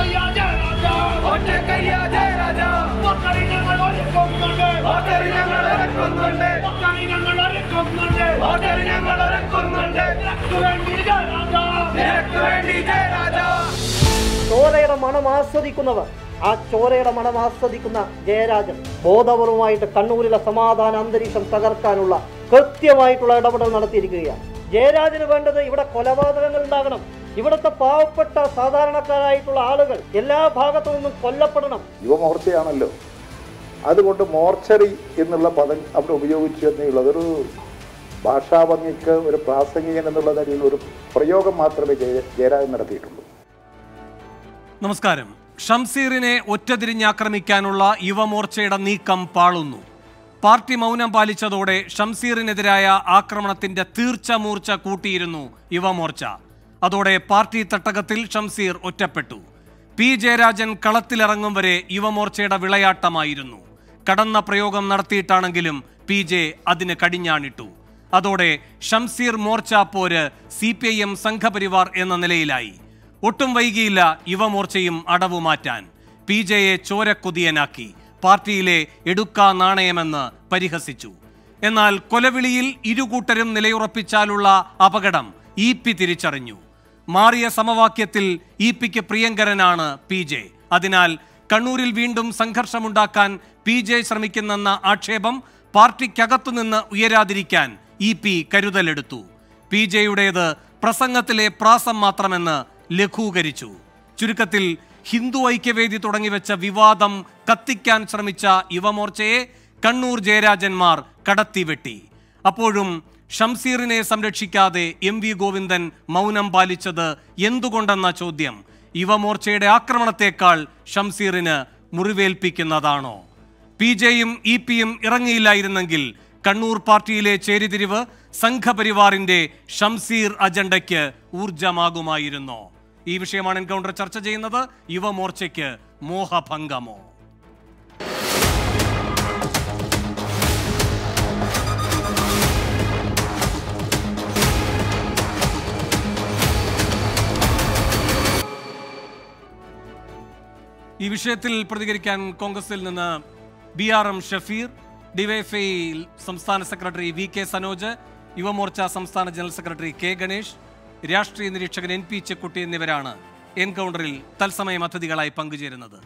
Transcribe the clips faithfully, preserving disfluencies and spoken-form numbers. Jayarajan ഇവിടത്തെ പാവപ്പെട്ട സാധാരണക്കാരായിട്ടുള്ള ആളുകൾ എല്ലാ ഭാഗത്തു നിന്നും കൊല്ലപ്പെടണം. യുവമോർച്ചയാണല്ലോ. അതുകൊണ്ട് മോർച്ചറി എന്നുള്ള പദം അവിടെ ഉപയോഗിച്ചു എന്നുള്ളത് ഒരു ഭാഷാഭംഗിക്ക് ഒരു പ്രാസംഗികൻ എന്നുള്ള നിലയിൽ ഒരു പ്രയോഗം മാത്രമേ ജയരാജൻ നടത്തിയിട്ടുള്ളൂ. നമസ്കാരം. ഷംസീറിനെ ഒറ്റതിരിഞ്ഞാക്രമിക്കാനുള്ള യുവമോർച്ചയുടെ നീക്കം പാളുന്നു. പാർട്ടി മൗനം പാലിച്ചതോടെ ഷംസീറിനെതിരായ ആക്രമണത്തിന്റെ തീർച്ച മൂർച്ച കൂട്ടിയിരുന്നു യുവമോർച്ച. അതോടെ പാർട്ടി തട്ടകത്തിൽ ഷംസീർ ഒറ്റപ്പെട്ടു. പി ജയരാജൻ കളത്തിലിറങ്ങും വരെ യുവമോർച്ചയുടെ വിളയാട്ടമായിരുന്നു. കടന്ന പ്രയോഗം നടത്തിയിട്ടാണെങ്കിലും പി ജെ അതിന് കടിഞ്ഞാണിട്ടു. അതോടെ ഷംസീർ മോർച്ച പോര് C P I M Sangh Parivar എന്ന നിലയിലായി. ഒട്ടും വൈകിയില്ല യുവമോർച്ചയും അടവുമാറ്റാൻ. പി ജെയെ ചോരക്കുതിയനാക്കി, പാർട്ടിയിലെ എടുക്കാ നാണയമെന്ന് പരിഹസിച്ചു. എന്നാൽ കൊലവിളിയിൽ ഇരുകൂട്ടരും നിലയുറപ്പിച്ചാലുള്ള അപകടം ഇ പി തിരിച്ചറിഞ്ഞു. മാറിയ സമവാക്യത്തിൽ ഇ പിക്ക് പ്രിയങ്കരനാണ് പി ജെ. അതിനാൽ കണ്ണൂരിൽ വീണ്ടും സംഘർഷമുണ്ടാക്കാൻ പി ജെ ശ്രമിക്കുന്നെന്ന ആക്ഷേപം പാർട്ടിക്കകത്തുനിന്ന് ഉയരാതിരിക്കാൻ ഇ പി കരുതലെടുത്തു. പി ജെയുടേത് പ്രസംഗത്തിലെ പ്രാസം മാത്രമെന്ന് ലഘൂകരിച്ചു. ചുരുക്കത്തിൽ ഹിന്ദു ഐക്യവേദി തുടങ്ങിവെച്ച വിവാദം കത്തിക്കാൻ ശ്രമിച്ച യുവമോർച്ചയെ കണ്ണൂർ ജയരാജന്മാർ കടത്തിവെട്ടി. അപ്പോഴും ഷംസീറിനെ സംരക്ഷിക്കാതെ എം വി ഗോവിന്ദൻ മൗനം പാലിച്ചത് എന്തുകൊണ്ടെന്ന ചോദ്യം യുവമോർച്ചയുടെ ആക്രമണത്തെക്കാൾ ഷംസീറിന് മുറിവേൽപ്പിക്കുന്നതാണോ? പി ജെയും ഇ പിയും ഇറങ്ങിയില്ലായിരുന്നെങ്കിൽ കണ്ണൂർ പാർട്ടിയിലെ ചേരിതിരിവ് സംഘപരിവാറിന്റെ ഷംസീർ അജണ്ടയ്ക്ക് ഊർജമാകുമായിരുന്നോ? ഈ വിഷയമാണ് എൻകൗണ്ടർ ചർച്ച ചെയ്യുന്നത്. യുവമോർച്ചയ്ക്ക് മോഹഭംഗമോ? ഈ വിഷയത്തിൽ പ്രതികരിക്കാൻ കോൺഗ്രസിൽ നിന്ന് B R M Shafeer, DYFI സംസ്ഥാന secretary V K Sanoj, Yuva Morcha സംസ്ഥാന ജനറൽ സെക്രട്ടറി കെ ഗണേഷ്, രാഷ്ട്രീയ നിരീക്ഷകൻ എൻ പി ചെക്കുട്ടി എന്നിവരാണ് എൻകൗണ്ടറിൽ തത്സമയം അതിഥികളായി പങ്കുചേരുന്നത്.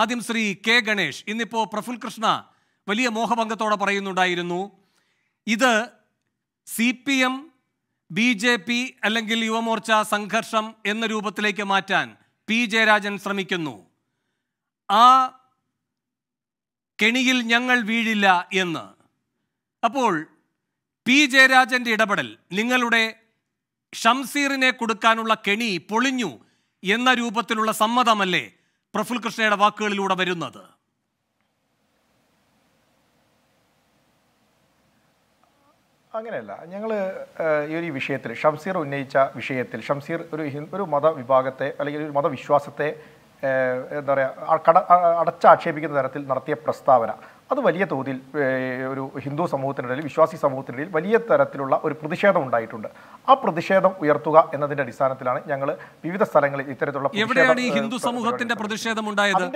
ആദ്യം ശ്രീ കെ ഗണേഷ്, ഇന്നിപ്പോൾ പ്രഫുൽ കൃഷ്ണ വലിയ മോഹഭംഗത്തോടെ പറയുന്നുണ്ടായിരുന്നു, ഇത് C P M B J P അല്ലെങ്കിൽ യുവമോർച്ച സംഘർഷം എന്ന രൂപത്തിലേക്ക് മാറ്റാൻ പി ജയരാജൻ ശ്രമിക്കുന്നു, ആ കെണിയിൽ ഞങ്ങൾ വീഴില്ല എന്ന്. അപ്പോൾ പി ജയരാജൻ്റെ ഇടപെടൽ നിങ്ങളുടെ ഷംസീറിനെ കൊടുക്കാനുള്ള കെണി പൊളിഞ്ഞു എന്ന രൂപത്തിലുള്ള സമ്മതമല്ലേ പ്രഫുൽ കൃഷ്ണയുടെ വാക്കുകളിലൂടെ വരുന്നത്? അങ്ങനെയല്ല. ഞങ്ങൾ ഈ ഒരു വിഷയത്തിൽ, ഷംസീർ ഉന്നയിച്ച വിഷയത്തിൽ, ഷംസീർ ഒരു ഒരു മതവിഭാഗത്തെ അല്ലെങ്കിൽ ഒരു മതവിശ്വാസത്തെ എന്താ പറയുക കട അടച്ചാക്ഷേപിക്കുന്ന തരത്തിൽ നടത്തിയ പ്രസ്താവന, അത് വലിയ തോതിൽ ഒരു ഹിന്ദു സമൂഹത്തിനിടയിൽ, വിശ്വാസി സമൂഹത്തിനിടയിൽ വലിയ തരത്തിലുള്ള ഒരു പ്രതിഷേധം ഉണ്ടായിട്ടുണ്ട്. ആ പ്രതിഷേധം ഉയർത്തുക എന്നതിൻ്റെ അടിസ്ഥാനത്തിലാണ് ഞങ്ങൾ വിവിധ സ്ഥലങ്ങളിൽ ഇത്തരത്തിലുള്ള ഹിന്ദു സമൂഹത്തിന്റെ പ്രതിഷേധം ഉണ്ടായത്.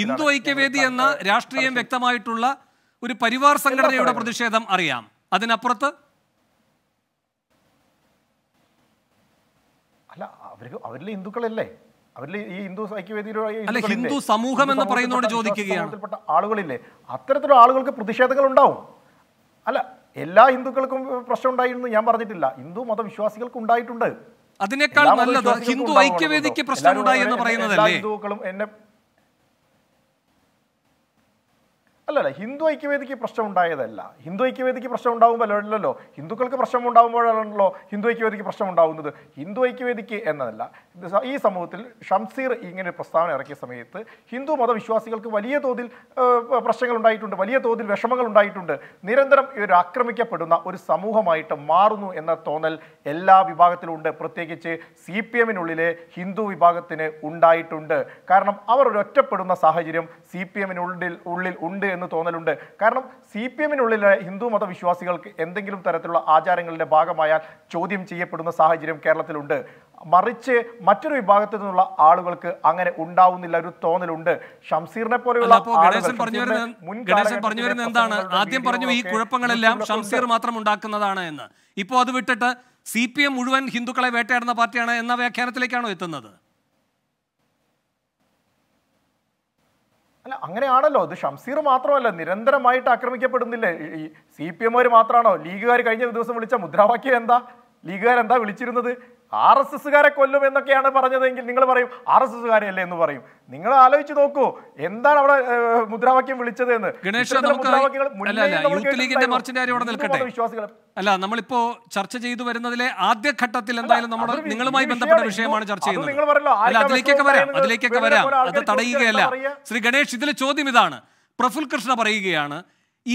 ഹിന്ദു ഐക്യവേദി എന്ന രാഷ്ട്രീയം വ്യക്തമായിട്ടുള്ള ഒരു പരിവാർ സംഘടനയുടെ പ്രതിഷേധം അറിയാം. അതിനപ്പുറത്ത് അല്ല, അവര് അവരിലെ ഹിന്ദുക്കളല്ലേ, ഹിന്ദു സമൂഹം എന്ന് പറയുന്നതോട് ചോദിക്കുകയാണ്, ആളുകളില്ലേ, അത്തരത്തിലുള്ള ആളുകൾക്ക് പ്രതിഷേധങ്ങൾ ഉണ്ടാവും. അല്ല, എല്ലാ ഹിന്ദുക്കൾക്കും പ്രശ്നം ഉണ്ടായിരുന്നു ഞാൻ പറഞ്ഞിട്ടില്ല, ഹിന്ദു മതവിശ്വാസികൾക്ക് ഉണ്ടായിട്ടുണ്ട്. അതിനേക്കാൾ നല്ലത് ഹിന്ദു ഐക്യവേദിക്ക് പ്രശ്നമുണ്ടായി എന്ന് പറയുന്നതല്ലേ? ഹിന്ദുക്കളും എന്നെ അല്ലല്ല, ഹിന്ദു ഐക്യവേദിക്ക് പ്രശ്നം ഉണ്ടായതല്ല. ഹിന്ദു ഐക്യവേദിക്ക് പ്രശ്നം ഉണ്ടാകുമ്പോഴല്ലോ, ഹിന്ദുക്കൾക്ക് പ്രശ്നം ഉണ്ടാകുമ്പോഴാണല്ലോ ഹിന്ദു ഐക്യവേദിക്ക് പ്രശ്നം ഉണ്ടാകുന്നത്. ഹിന്ദു ഐക്യവേദിക്ക് എന്നതല്ല, ഈ സമൂഹത്തിൽ ഷംസീർ ഇങ്ങനെ പ്രസ്താവന ഇറക്കിയ സമയത്ത് ഹിന്ദു മതവിശ്വാസികൾക്ക് വലിയ തോതിൽ പ്രശ്നങ്ങൾ ഉണ്ടായിട്ടുണ്ട്, വലിയ തോതിൽ വിഷമങ്ങൾ ഉണ്ടായിട്ടുണ്ട്. നിരന്തരം ഇവർ ആക്രമിക്കപ്പെടുന്ന ഒരു സമൂഹമായിട്ട് മാറുന്നു എന്ന തോന്നൽ എല്ലാ വിഭാഗത്തിലുമുണ്ട്. പ്രത്യേകിച്ച് സി പി എമ്മിനുള്ളിലെ ഹിന്ദു വിഭാഗത്തിന് ഉണ്ടായിട്ടുണ്ട്. കാരണം അവർ ഒരു ഒറ്റപ്പെടുന്ന സാഹചര്യം സി പി എമ്മിനുള്ളിൽ ഉള്ളിൽ ഉണ്ട് എന്ന് തോന്നലുണ്ട്. കാരണം സി പി എമ്മിനുള്ളിലെ ഹിന്ദു മതവിശ്വാസികൾക്ക് എന്തെങ്കിലും തരത്തിലുള്ള ആചാരങ്ങളുടെ ഭാഗമായാൽ ചോദ്യം ചെയ്യപ്പെടുന്ന സാഹചര്യം കേരളത്തിലുണ്ട്. മറിച്ച് മറ്റൊരു വിഭാഗത്തിൽ നിന്നുള്ള ആളുകൾക്ക് അങ്ങനെ ഉണ്ടാവുന്നില്ല ഒരു തോന്നലുണ്ട്. ഷംസീറിനെ പോലെയുള്ള പറഞ്ഞു വരുന്നത് എന്താണ്? ആദ്യം പറഞ്ഞു ഈ കുഴപ്പങ്ങളെല്ലാം ഷംസീർ മാത്രം ഉണ്ടാക്കുന്നതാണ് എന്ന്. ഇപ്പോൾ അത് വിട്ടിട്ട് സി പി എം മുഴുവൻ ഹിന്ദുക്കളെ വേട്ടയാടുന്ന പാർട്ടിയാണ് എന്ന വ്യാഖ്യാനത്തിലേക്കാണോ എത്തുന്നത്? അല്ല, അങ്ങനെയാണല്ലോ. ഇത് ഷംസീർ മാത്രമല്ല, നിരന്തരമായിട്ട് ആക്രമിക്കപ്പെടുന്നില്ലേ? ഈ സി പി എംകാർ മാത്രമാണോ? ലീഗുകാർ കഴിഞ്ഞ ദിവസം വിളിച്ച മുദ്രാവാക്യം എന്താ? ലീഗുകാർ എന്താ വിളിച്ചിരുന്നത്? ആർ എസ് എസുകാരെ കൊല്ലും എന്നൊക്കെയാണ് പറഞ്ഞതെങ്കിൽ നിങ്ങൾ പറയും ആർ എസ് എസുകാരെയല്ലേ എന്ന് പറയും. നിങ്ങൾ ആലോചിച്ച് നോക്കൂ എന്താണ് അവിടെ മുദ്രാവാക്യം വിളിച്ചത് എന്ന്. വിശ്വാസികൾ അല്ല, നമ്മളിപ്പോ ചർച്ച ചെയ്തു വരുന്നതിലെ ആദ്യ ഘട്ടത്തിൽ എന്തായാലും നമ്മുടെ നിങ്ങളുമായി ബന്ധപ്പെട്ട വിഷയമാണ് ചർച്ച ചെയ്യുന്നത്. അല്ല, അതിലേക്കൊക്കെ വരാം, അതിലേക്കൊക്കെ വരാം, അത് തടയുകയല്ല. ശ്രീ ഗണേഷ്, ഇതിലെ ചോദ്യം ഇതാണ്. പ്രഫുൽ കൃഷ്ണ പറയുകയാണ്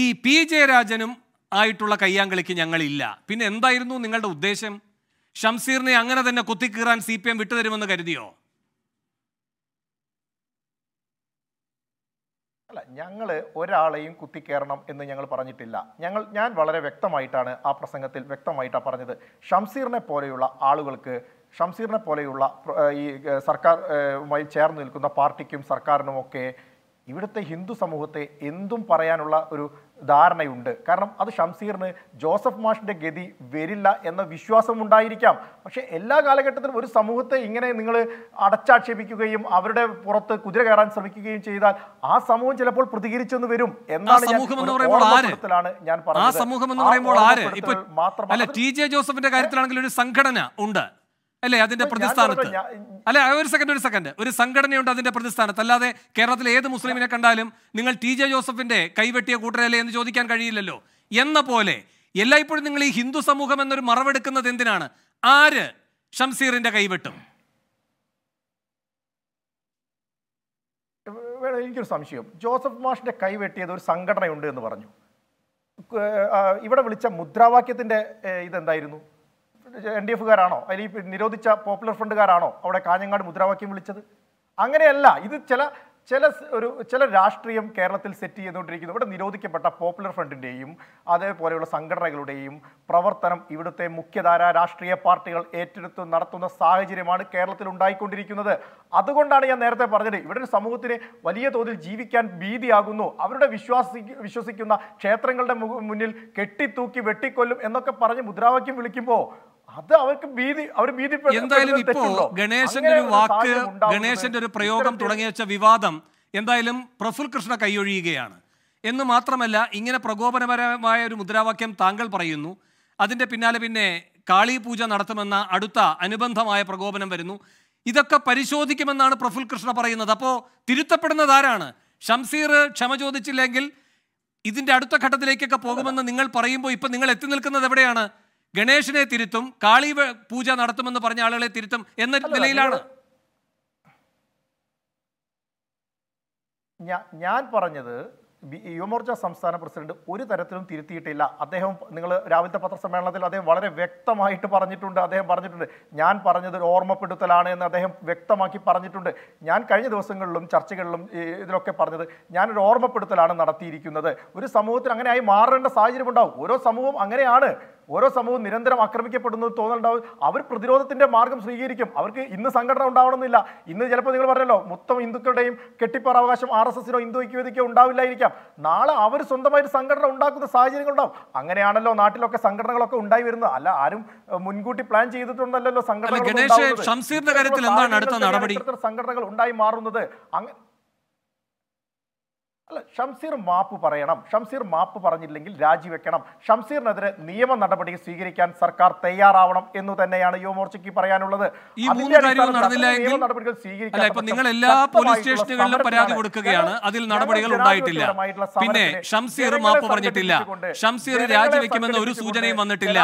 ഈ പി ജയരാജനും ആയിട്ടുള്ള കയ്യാങ്കളിക്ക് ഞങ്ങളില്ല. പിന്നെ എന്തായിരുന്നു നിങ്ങളുടെ ഉദ്ദേശം? ഷംസീറിനെ അങ്ങനെ തന്നെ കുത്തിക്കീറാൻ സി പി എം വിട്ടുതരുമെന്ന് കരുതിയോ? അല്ല, ഞങ്ങൾ ഒരാളെയും കുത്തിക്കയറണം എന്ന് ഞങ്ങൾ പറഞ്ഞിട്ടില്ല. ഞങ്ങൾ ഞാൻ വളരെ വ്യക്തമായിട്ടാണ് ആ പ്രസംഗത്തിൽ വ്യക്തമായിട്ടാണ് പറഞ്ഞത്. ഷംസീറിനെ പോലെയുള്ള ആളുകൾക്ക്, ഷംസീറിനെ പോലെയുള്ള ഈ സർക്കാരുമായി ചേർന്ന് നിൽക്കുന്ന പാർട്ടിക്കും സർക്കാരിനുമൊക്കെ ഇവിടുത്തെ ഹിന്ദു സമൂഹത്തെ എന്തും പറയാനുള്ള ഒരു ധാരണയുണ്ട്. കാരണം അത് ഷംസീറിന് ജോസഫ് മാഷിൻ്റെ ഗതി വരില്ല എന്ന വിശ്വാസം ഉണ്ടായിരിക്കാം. പക്ഷേ എല്ലാ കാലഘട്ടത്തിലും ഒരു സമൂഹത്തെ ഇങ്ങനെ നിങ്ങൾ അടച്ചാക്ഷേപിക്കുകയും അവരുടെ പുറത്ത് കുതിര കയറാൻ ശ്രമിക്കുകയും ചെയ്താൽ ആ സമൂഹം ചിലപ്പോൾ പ്രതികരിച്ചെന്ന് വരും എന്നാണ് ഞാൻ പറഞ്ഞത്. ടി ജെ ജോസഫിന്റെ കാര്യത്തിലാണെങ്കിൽ ഒരു സംഘടന ഉണ്ട് അല്ലെ, അതിന്റെ പ്രതിസ്ഥാനത്ത്. അല്ലെ, ഒരു സെക്കൻഡ് ഒരു സെക്കൻഡ് ഒരു സംഘടനയുണ്ട് അതിന്റെ പ്രതിസ്ഥാനത്ത്. അല്ലാതെ കേരളത്തിലെ ഏത് മുസ്ലിമിനെ കണ്ടാലും നിങ്ങൾ ടി ജെ ജോസഫിന്റെ കൈവെട്ടിയ കൂട്ടരല്ലേ എന്ന് ചോദിക്കാൻ കഴിയില്ലല്ലോ. എന്ന പോലെ എല്ലായ്പ്പോഴും നിങ്ങൾ ഈ ഹിന്ദു സമൂഹം എന്നൊരു മറവെടുക്കുന്നത് എന്തിനാണ്? ആര് ഷംസീറിന്റെ കൈവെട്ടും? എനിക്കൊരു സംശയം. ജോസഫ് മാഷിന്റെ കൈവെട്ടിയത് ഒരു സംഘടനയുണ്ട് എന്ന് പറഞ്ഞു. ഇവിടെ വിളിച്ച മുദ്രാവാക്യത്തിന്റെ ഇതെന്തായിരുന്നു? എൻ ഡി എഫുകാരാണോ അല്ലെങ്കിൽ നിരോധിച്ച പോപ്പുലർ ഫ്രണ്ടുകാരാണോ അവിടെ കാഞ്ഞങ്ങാട് മുദ്രാവാക്യം വിളിച്ചത്? അങ്ങനെയല്ല. ഇത് ചില ചില ഒരു ചില രാഷ്ട്രീയം കേരളത്തിൽ സെറ്റ് ചെയ്തുകൊണ്ടിരിക്കുന്നു. ഇവിടെ നിരോധിക്കപ്പെട്ട പോപ്പുലർ ഫ്രണ്ടിൻ്റെയും അതേപോലെയുള്ള സംഘടനകളുടെയും പ്രവർത്തനം ഇവിടുത്തെ മുഖ്യധാര രാഷ്ട്രീയ പാർട്ടികൾ ഏറ്റെടുത്ത് നടത്തുന്ന സാഹചര്യമാണ് കേരളത്തിൽ ഉണ്ടായിക്കൊണ്ടിരിക്കുന്നത്. അതുകൊണ്ടാണ് ഞാൻ നേരത്തെ പറഞ്ഞത്, ഇവിടെ ഒരു സമൂഹത്തിന് വലിയ തോതിൽ ജീവിക്കാൻ ഭീതിയാകുന്നു. അവരുടെ വിശ്വാസി വിശ്വസിക്കുന്ന ക്ഷേത്രങ്ങളുടെ മുന്നിൽ കെട്ടിത്തൂക്കി വെട്ടിക്കൊല്ലും എന്നൊക്കെ പറഞ്ഞ് മുദ്രാവാക്യം വിളിക്കുമ്പോൾ അത് അവർക്ക് ഭീതി, അവർ ഭീതിപ്പെടും. എന്തായാലും ഇപ്പോ ഗണേശന്റെ ഒരു വാക്ക്, ഗണേശന്റെ ഒരു പ്രയോഗം തുടങ്ങി വെച്ച വിവാദം എന്തായാലും പ്രഫുൽ കൃഷ്ണ കൈയൊഴിയുകയാണ് എന്ന് മാത്രമല്ല, ഇങ്ങനെ പ്രകോപനപരമായ ഒരു മുദ്രാവാക്യം താങ്കൾ പറയുന്നു, അതിന്റെ പിന്നാലെ പിന്നെ കാളി പൂജ നടത്തുമെന്ന അടുത്ത അനുബന്ധമായ പ്രകോപനം വരുന്നു. ഇതൊക്കെ പരിശോധിക്കുമെന്നാണ് പ്രഫുൽ കൃഷ്ണ പറയുന്നത്. അപ്പോൾ തിരുത്തപ്പെടുന്നത് ആരാണ്? ഷംസീർ ക്ഷമ ചോദിച്ചില്ലെങ്കിൽ ഇതിന്റെ അടുത്ത ഘട്ടത്തിലേക്കൊക്കെ പോകുമെന്ന് നിങ്ങൾ പറയുമ്പോൾ ഇപ്പൊ നിങ്ങൾ എത്തി നിൽക്കുന്നത് എവിടെയാണ്? ഗണേശനെ തിരുത്തും, കാളി പൂജ നടത്തുമെന്ന് പറഞ്ഞ ആളുകളെ തിരുത്തും എന്ന നിലയിലാണ്. ഞാൻ പറഞ്ഞത് യുവമോർച്ച സംസ്ഥാന പ്രസിഡന്റ് ഒരു തരത്തിലും തിരുത്തിയിട്ടില്ല. അദ്ദേഹം, നിങ്ങൾ രാവിലത്തെ പത്രസമ്മേളനത്തിൽ അദ്ദേഹം വളരെ വ്യക്തമായിട്ട് പറഞ്ഞിട്ടുണ്ട്. അദ്ദേഹം പറഞ്ഞിട്ടുണ്ട് ഞാൻ പറഞ്ഞത് ഒരു ഓർമ്മപ്പെടുത്തലാണ് എന്ന് അദ്ദേഹം വ്യക്തമാക്കി പറഞ്ഞിട്ടുണ്ട്. ഞാൻ കഴിഞ്ഞ ദിവസങ്ങളിലും ചർച്ചകളിലും ഇതിലൊക്കെ പറഞ്ഞത് ഞാനൊരു ഓർമ്മപ്പെടുത്തലാണ് നടത്തിയിരിക്കുന്നത്. ഒരു സമൂഹത്തിന് അങ്ങനെയായി മാറേണ്ട സാഹചര്യം ഉണ്ടാവും. ഓരോ സമൂഹം അങ്ങനെയാണ്, ഓരോ സമൂഹവും നിരന്തരം ആക്രമിക്കപ്പെടുന്നത് തോന്നലുണ്ടാവും. അവർ പ്രതിരോധത്തിൻ്റെ മാർഗം സ്വീകരിക്കും. അവർക്ക് ഇന്ന് സംഘടന ഉണ്ടാവണമെന്നില്ല. ഇന്ന് ചിലപ്പോൾ നിങ്ങൾ പറഞ്ഞല്ലോ മൊത്തം ഹിന്ദുക്കളുടെയും കെട്ടിപ്പറാവകാശം ആർ എസ് എസിനോ ഹിന്ദു ഐക്യവേദിക്കോ ഉണ്ടാവില്ലായിരിക്കാം. നാളെ അവർ സ്വന്തമായിട്ട് സംഘടന ഉണ്ടാക്കുന്ന സാഹചര്യങ്ങൾ ഉണ്ടാവും. അങ്ങനെയാണല്ലോ നാട്ടിലൊക്കെ സംഘടനകളൊക്കെ ഉണ്ടായി വരുന്നത്. അല്ല, ആരും മുൻകൂട്ടി പ്ലാൻ ചെയ്തിട്ടുണ്ടല്ലോ സംഘടന സംഘടനകൾ ഉണ്ടായി മാറുന്നത്. അങ്ങനെ അല്ല, ഷംസീർ മാപ്പ് പറയണം. ഷംസീർ മാപ്പ് പറഞ്ഞില്ലെങ്കിൽ രാജിവെക്കണം. ഷംസീറിനെതിരെ നിയമ നടപടി സ്വീകരിക്കാൻ സർക്കാർ തയ്യാറാവണം എന്ന് തന്നെയാണ് യുവമോർച്ചയ്ക്ക് പറയാനുള്ളത്. നിങ്ങൾ എല്ലാ പോലീസ് സ്റ്റേഷനുകളിലും പരാതി കൊടുക്കുകയാണ്, അതിൽ നടപടികൾ ഉണ്ടായിട്ടില്ല. പിന്നെ ഷംസീർ മാപ്പ് പറഞ്ഞിട്ടില്ല, ഷംസീർ രാജിവെക്കുമെന്ന ഒരു സൂചനയും വന്നിട്ടില്ല.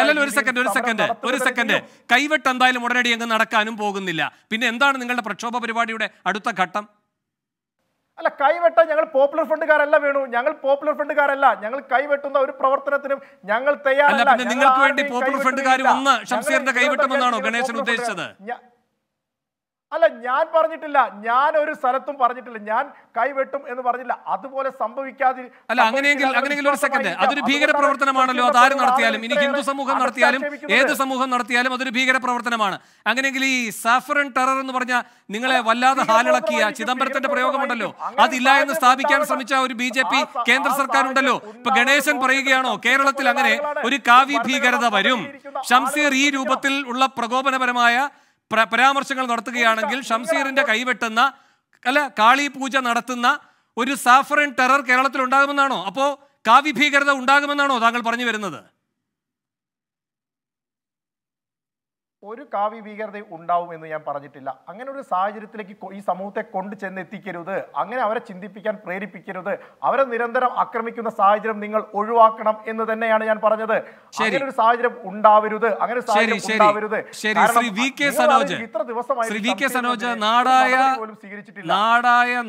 അല്ലല്ലോ, ഒരു സെക്കൻഡ് ഒരു സെക്കൻഡ് ഒരു സെക്കൻഡ് കൈവെട്ട് എന്തായാലും ഉടനടി അങ്ങ് നടക്കാനും പോകുന്നില്ല. പിന്നെ എന്താണ് നിങ്ങളുടെ പ്രക്ഷോഭ പരിപാടിയുടെ അടുത്ത ഘട്ടം? അല്ല, കൈവെട്ടാൻ ഞങ്ങൾ പോപ്പുലർ ഫ്രണ്ടുകാരല്ല വേണു, ഞങ്ങൾ പോപ്പുലർ ഫ്രണ്ടുകാരല്ല. ഞങ്ങൾ കൈവെട്ടുന്ന ഒരു പ്രവർത്തനത്തിനും ഞങ്ങൾ തയ്യാറല്ല. നിങ്ങൾക്ക് വേണ്ടി പോപ്പുലർ ഫ്രണ്ടുകാർ വന്ന് ഷംസീറിന്റെ കൈവെട്ടുമെന്നാണോ ഗണേശൻ ഉദ്ദേശിച്ചത്? അല്ല ഞാൻ പറഞ്ഞിട്ടില്ല, ഞാൻ ഒരു സ്ഥലത്തും പറഞ്ഞിട്ടില്ല, ഞാൻ കൈവെട്ടും എന്ന് പറഞ്ഞില്ല. അതുപോലെ സംഭവിക്കാതി അല്ല അങ്ങനെയെങ്കിൽ അങ്ങനെയെങ്കിൽ ഒരു സെക്കൻഡ്, അതൊരു ഭീകര പ്രവർത്തനമാണല്ലോ. അത് ആര് നടത്തിയാലും, ഇനി ഹിന്ദു സമൂഹം നടത്തിയാലും ഏത് സമൂഹം നടത്തിയാലും അതൊരു ഭീകര പ്രവർത്തനമാണ്. അങ്ങനെയെങ്കിൽ ഈ സാഫറൻ ടെറർ എന്ന് പറഞ്ഞ നിങ്ങളെ വല്ലാതെ ഹാലിളക്കിയ ചിദംബരത്തിന്റെ പ്രയോഗമുണ്ടല്ലോ, അതില്ല എന്ന് സ്ഥാപിക്കാൻ ശ്രമിച്ച ഒരു ബി ജെ പി കേന്ദ്ര സർക്കാർ ഉണ്ടല്ലോ. ഇപ്പൊ ഗണേശൻ പറയുകയാണോ കേരളത്തിൽ അങ്ങനെ ഒരു കാവ്യ ഭീകരത വരും? ഷംസീർ ഈ രൂപത്തിൽ ഉള്ള പ്രകോപനപരമായ പരാമർശങ്ങൾ നടത്തുകയാണെങ്കിൽ ഷംസീറിന്റെ കൈവെട്ടുന്ന അല്ല കാളി പൂജ നടത്തുന്ന ഒരു സാഫറൻ ടെറർ കേരളത്തിൽ ഉണ്ടാകുമെന്നാണോ, അപ്പോ കാവ്യ ഭീകരത ഉണ്ടാകുമെന്നാണോ താങ്കൾ പറഞ്ഞു വരുന്നത്? ഒരു കാവ്യ ഭീകരത ഉണ്ടാവും എന്ന് ഞാൻ പറഞ്ഞിട്ടില്ല. അങ്ങനെ ഒരു സാഹചര്യത്തിലേക്ക് ഈ സമൂഹത്തെ കൊണ്ട് ചെന്നെത്തിക്കരുത്, അങ്ങനെ അവരെ ചിന്തിപ്പിക്കാൻ പ്രേരിപ്പിക്കരുത്, അവരെ നിരന്തരം ആക്രമിക്കുന്ന സാഹചര്യം നിങ്ങൾ ഒഴിവാക്കണം എന്ന് തന്നെയാണ് ഞാൻ പറഞ്ഞത്. അങ്ങനെ ഒരു സാഹചര്യം ഉണ്ടാവരുത്, അങ്ങനെ ഒരു സാഹചര്യം ഉണ്ടാവരുത്. ഇത്ര ദിവസമായി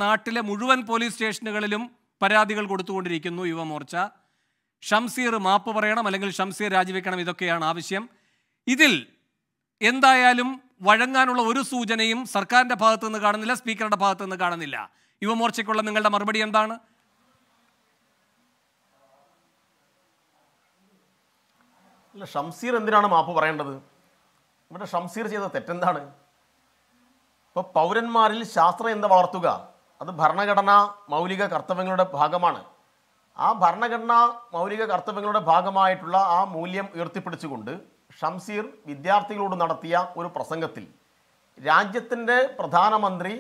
നാട്ടിലെ മുഴുവൻ പോലീസ് സ്റ്റേഷനുകളിലും പരാതികൾ കൊടുത്തുകൊണ്ടിരിക്കുന്നു യുവമോർച്ച. ഷംസീർ മാപ്പ് പറയണം, അല്ലെങ്കിൽ ഷംസീർ രാജിവെക്കണം, ഇതൊക്കെയാണ് ആവശ്യം. ഇതിൽ എന്തായാലും വഴങ്ങാനുള്ള ഒരു സൂചനയും സർക്കാരിന്റെ ഭാഗത്തു നിന്ന് കാണുന്നില്ല, സ്പീക്കറുടെ ഭാഗത്തു നിന്ന് കാണുന്നില്ല. യുവമോർച്ചയ്ക്കുള്ള നിങ്ങളുടെ മറുപടി എന്താണ്? അല്ല, ഷംസീർ എന്തിനാണ് മാപ്പ് പറയേണ്ടത്? ഇവിടെ ഷംസീർ ചെയ്ത തെറ്റെന്താണ്? ഇപ്പൊ പൗരന്മാരിൽ ശാസ്ത്രജ്ഞത വളർത്തുക, അത് ഭരണഘടനാ മൗലിക കർത്തവ്യങ്ങളുടെ ഭാഗമാണ്. ആ ഭരണഘടനാ മൗലിക കർത്തവ്യങ്ങളുടെ ഭാഗമായിട്ടുള്ള ആ മൂല്യം ഉയർത്തിപ്പിടിച്ചുകൊണ്ട് ഷംസീർ വിദ്യാർത്ഥികളോട് നടത്തിയ ഒരു പ്രസംഗത്തിൽ, രാജ്യത്തിൻ്റെ പ്രധാനമന്ത്രി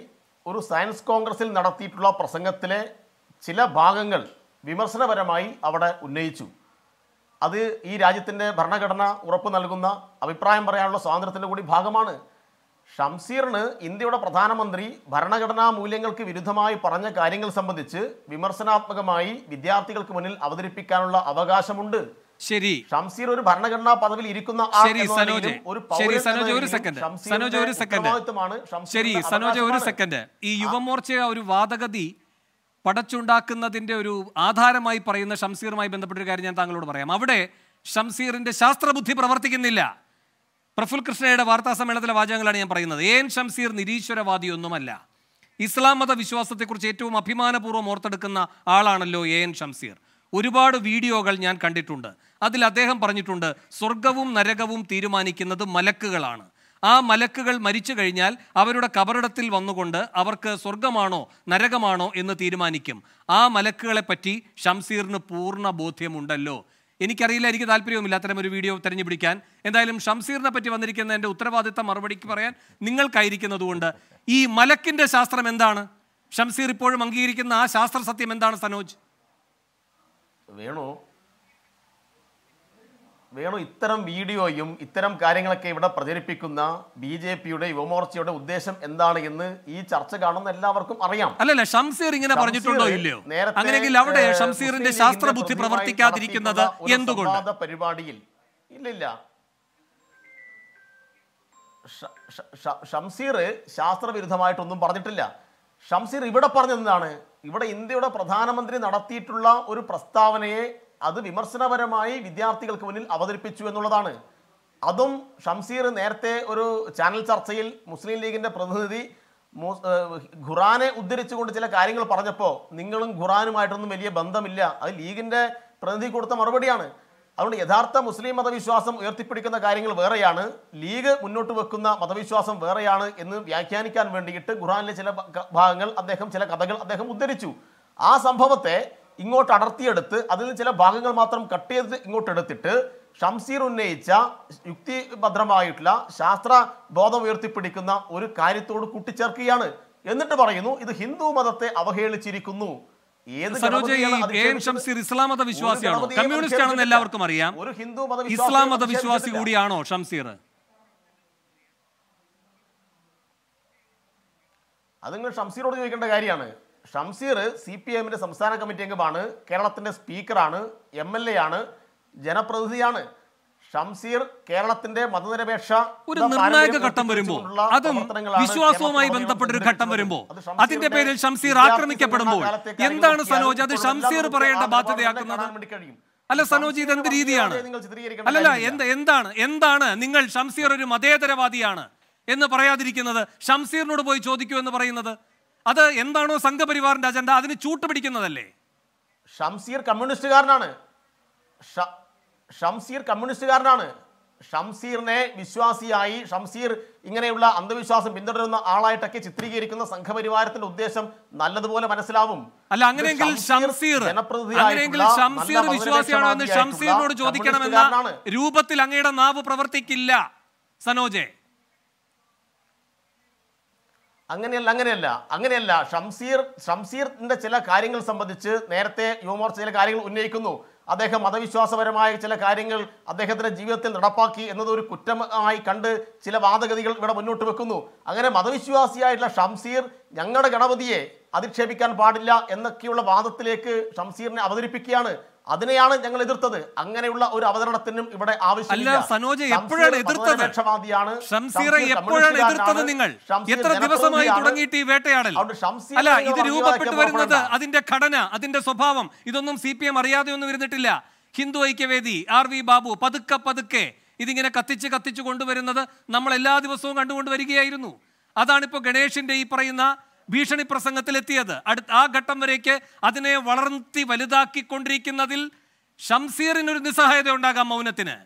ഒരു സയൻസ് കോൺഗ്രസിൽ നടത്തിയിട്ടുള്ള പ്രസംഗത്തിലെ ചില ഭാഗങ്ങൾ വിമർശനപരമായി അവിടെ ഉന്നയിച്ചു. അത് ഈ രാജ്യത്തിൻ്റെ ഭരണഘടന ഉറപ്പ് നൽകുന്ന അഭിപ്രായം പറയാനുള്ള സ്വാതന്ത്ര്യത്തിൻ്റെ കൂടി ഭാഗമാണ്. ഷംസീറിന് ഇന്ത്യയുടെ പ്രധാനമന്ത്രി ഭരണഘടനാ മൂല്യങ്ങൾക്ക് വിരുദ്ധമായി പറഞ്ഞ കാര്യങ്ങൾ സംബന്ധിച്ച് വിമർശനാത്മകമായി വിദ്യാർത്ഥികൾക്ക് മുന്നിൽ അവതരിപ്പിക്കാനുള്ള അവകാശമുണ്ട്. ശരി ഷംസീർ ഒരു ഭരണഘടനാ പദവിയിൽ ഇരിക്കുന്ന ശരി സനോജ് ശരി സനോജ് ഒരു സെക്കൻഡ് സനോജ് ഒരു സെക്കൻഡ് ശരി സനോജ് ഒരു സെക്കൻഡ് ഈ യുവമോർച്ച ഒരു വാദഗതി പടച്ചുണ്ടാക്കുന്നതിന്റെ ഒരു ആധാരമായി പറയുന്ന ഷംസീറുമായി ബന്ധപ്പെട്ടൊരു കാര്യം ഞാൻ താങ്കളോട് പറയാം. അവിടെ ഷംസീറിന്റെ ശാസ്ത്രബുദ്ധി പ്രവർത്തിക്കുന്നില്ല. പ്രഫുൽ കൃഷ്ണയുടെ വാർത്താ സമ്മേളനത്തിലെ വാചകങ്ങളാണ് ഞാൻ പറയുന്നത്. ഏൻ ഷംസീർ നിരീശ്വരവാദിയൊന്നുമല്ല, ഇസ്ലാം മത വിശ്വാസത്തെക്കുറിച്ച് ഏറ്റവും അഭിമാനപൂർവ്വം ഓർത്തെടുക്കുന്ന ആളാണല്ലോ എ എൻ ഷംസീർ. ഒരുപാട് വീഡിയോകൾ ഞാൻ കണ്ടിട്ടുണ്ട്, അതിൽ അദ്ദേഹം പറഞ്ഞിട്ടുണ്ട് സ്വർഗവും നരകവും തീരുമാനിക്കുന്നത് മലക്കുകളാണ്, ആ മലക്കുകൾ മരിച്ചു കഴിഞ്ഞാൽ അവരുടെ കബറിടത്തിൽ വന്നുകൊണ്ട് അവർക്ക് സ്വർഗമാണോ നരകമാണോ എന്ന് തീരുമാനിക്കും. ആ മലക്കുകളെ പറ്റി ഷംസീറിന് പൂർണ്ണ ബോധ്യമുണ്ടല്ലോ. എനിക്കറിയില്ല, എനിക്ക് താല്പര്യവുമില്ല അത്തരം ഒരു വീഡിയോ തെരഞ്ഞു പിടിക്കാൻ. എന്തായാലും ഷംസീറിനെ പറ്റി വന്നിരിക്കുന്ന എൻ്റെ ഉത്തരവാദിത്തം മറുപടിക്ക് പറയാൻ നിങ്ങൾക്കായിരിക്കുന്നതുകൊണ്ട് ഈ മലക്കിൻ്റെ ശാസ്ത്രം എന്താണ്? ഷംസീർ ഇപ്പോഴും അംഗീകരിക്കുന്ന ആ ശാസ്ത്ര സത്യം എന്താണ് സനോജ്? വേണു വേണു ഇത്തരം വീഡിയോയും ഇത്തരം കാര്യങ്ങളൊക്കെ ഇവിടെ പ്രചരിപ്പിക്കുന്ന ബി ജെ പിയുടെ യുവമോർച്ചയുടെ ഉദ്ദേശം എന്താണ് എന്ന് ഈ ചർച്ച കാണുന്ന എല്ലാവർക്കും അറിയാം. അല്ലല്ല, ഷംസീർ ഇങ്ങനെ പറഞ്ഞിട്ടുണ്ടോ ഇല്ലയോ? അങ്ങനെയെങ്കിൽ അവിടെ ഷംസീറിന്റെ ശാസ്ത്രബുദ്ധി പ്രവർത്തിക്കാതിരിക്കുന്നത് എന്തുകൊണ്ട്? പരിപാടിയിൽ ഇല്ലില്ല, ഷംസീർ ശാസ്ത്രവിരുദ്ധമായിട്ടൊന്നും പറഞ്ഞിട്ടില്ല. ഷംസീർ ഇവിടെ പറഞ്ഞതെന്താണ്? ഇവിടെ ഇന്ത്യയുടെ പ്രധാനമന്ത്രി നടത്തിയിട്ടുള്ള ഒരു പ്രസ്താവനയെ അത് വിമർശനപരമായി വിദ്യാർത്ഥികൾക്ക് മുന്നിൽ അവതരിപ്പിച്ചു എന്നുള്ളതാണ്. അതും ഷംസീർ നേരത്തെ ഒരു ചാനൽ ചർച്ചയിൽ മുസ്ലിം ലീഗിൻ്റെ പ്രതിനിധി ഖുറാനെ ഉദ്ധരിച്ചുകൊണ്ട് ചില കാര്യങ്ങൾ പറഞ്ഞപ്പോൾ നിങ്ങളും ഖുറാനുമായിട്ടൊന്നും വലിയ ബന്ധമില്ല, അത് ലീഗിൻ്റെ പ്രതിനിധി കൊടുത്ത മറുപടിയാണ്. അതുകൊണ്ട് യഥാർത്ഥ മുസ്ലിം മതവിശ്വാസം ഉയർത്തിപ്പിടിക്കുന്ന കാര്യങ്ങൾ വേറെയാണ്, ലീഗ് മുന്നോട്ട് വെക്കുന്ന മതവിശ്വാസം വേറെയാണ് എന്ന് വ്യാഖ്യാനിക്കാൻ വേണ്ടിയിട്ട് ഖുർആനിലെ ചില ഭാഗങ്ങൾ അദ്ദേഹം ചില കഥകൾ അദ്ദേഹം ഉദ്ധരിച്ചു. ആ സംഭവത്തെ ഇങ്ങോട്ട് അടർത്തിയെടുത്ത് അതിൽ നിന്ന് ചില ഭാഗങ്ങൾ മാത്രം കട്ട് ചെയ്ത് ഇങ്ങോട്ട് എടുത്തിട്ട് ഷംസീർ ഉന്നയിച്ച യുക്തിഭദ്രമായിട്ടുള്ള ശാസ്ത്ര ബോധം ഉയർത്തിപ്പിടിക്കുന്ന ഒരു കാര്യത്തോട് കൂട്ടിച്ചേർക്കുകയാണ്. എന്നിട്ട് പറയുന്നു ഇത് ഹിന്ദു മതത്തെ അവഹേളിച്ചിരിക്കുന്നു. ഇസ്ലാം മത വിശ്വാസിയാണോ? കമ്മ്യൂണിസ്റ്റ് ആണെന്ന് എല്ലാവർക്കും അറിയാം. ഇസ്ലാം മത വിശ്വാസി കൂടിയാണോ ഷംസീർ? അത് നിങ്ങൾ ഷംസീറോട് ചോദിക്കേണ്ട കാര്യമാണ്. ഷംസീർ സി പി എമ്മിന്റെ സംസ്ഥാന കമ്മിറ്റി അംഗമാണ്, കേരളത്തിന്റെ സ്പീക്കറാണ്, എം എൽ എ ആണ്, ജനപ്രതിനിധിയാണ്. ഷംസീർ കേരളത്തിന്റെ മതനിരപേക്ഷ ഒരു നിർണായക ഘട്ടം വരുമ്പോൾ, അതും വിശ്വാസവുമായി ബന്ധപ്പെട്ട ഒരു ഘട്ടം വരുമ്പോൾ അതിന്റെ പേരിൽ ഷംസീർ ആക്രമിക്കപ്പെടുമ്പോൾ എന്താണ് സനോജ് അത് ഷംസീർ പറയേണ്ട ബാധ്യതയാക്കുന്നത്? അല്ല സനോജ്, ഇതെന്ത് രീതിയാണ്? അല്ലല്ല, എന്താണ് എന്താണ് നിങ്ങൾ ഷംസീർ ഒരു മതേതരവാദിയാണ്, in the Parayadikinada, Shamsir Nodoboy Chodiku and the Parayanada, other Endano Sankaparivar and Dajanda, then Chutabikinada. Shamsir communist garnane Shamsir communist garnane Shamsir ne Vishwasi Ai, Shamsir Inganevla, Andavishas and Bindurana, Alai Taki, Trigirik and the Sankaparivar and Udesham, Nala the Bola Manasalavum. Alangangle Shamsir, Anangle Shamsir Vishwasi and the Shamsir Jodikanana, Rupatilangeda Navu Provertikilla, Sanoje. Anganil Langanella, Anganella, Shamsir, Shamsir in the Chella Karingal Sambadichi, Nerte, Yomor Chella Karingal Unikuno, Adeka Madavishasamai, Chella Karingal, Adeka Jivatil, Rapaki, another Kutamai Kanda, Chilavada Gadigal, Vadamunu Tukuno, Angana Madavishasia, Shamsir, Yanga Ganavadi, Adi Chevikan Padilla, and the Kula Vadatilek, Shamsir and Avadi Pikiana, Adriana Jangaladurta, Anganula or Avadatanum, but I wish Sanoja, Yapura Edurta, Shamsira, Yapura Edurta, Yetra Divasama, Turangi, Veteadel, Shamsila, either you Adinda Kadana, Adinda Sopavam, Idonum C P M, Ariadu, Viritilla, Hindu Ekevedi, R V Babu, Paduka Paduke, eating in a Katicha Katichu going to wear another, Namala, the Vasong and Duan Verigay Irunu, Adanipo Ganesh in the Iparina. Bishani Prasangatele theatre, at A Gatamareke, Adene Varanti Validaki Kondrikinadil, Shamsir in Nisahai de Undaga Maunatine.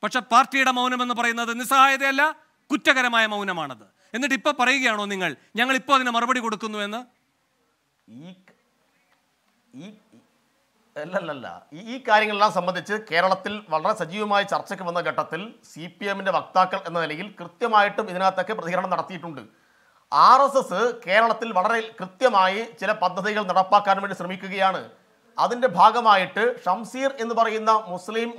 Pacha party at a monument of Parana, the Nisahai de la Kutakarama Maunamana. In the Dipa Paragia on Ningle, Yangalipo in a Marabadi Gudukunuena. E. Karingla, some of the Keralatil, Valra Sajuma, Charchek on the Gatatil, C P M in the Vaktakal and the Legal, Kritam item in Ataka, Prahana Natitundu. R S S, Keralatil, Vadari, Krityamai, Chela Padagal, Narapa Karmit Sramikayana. Adin de Bhagamite, Shamsir in the Barina, Muslim,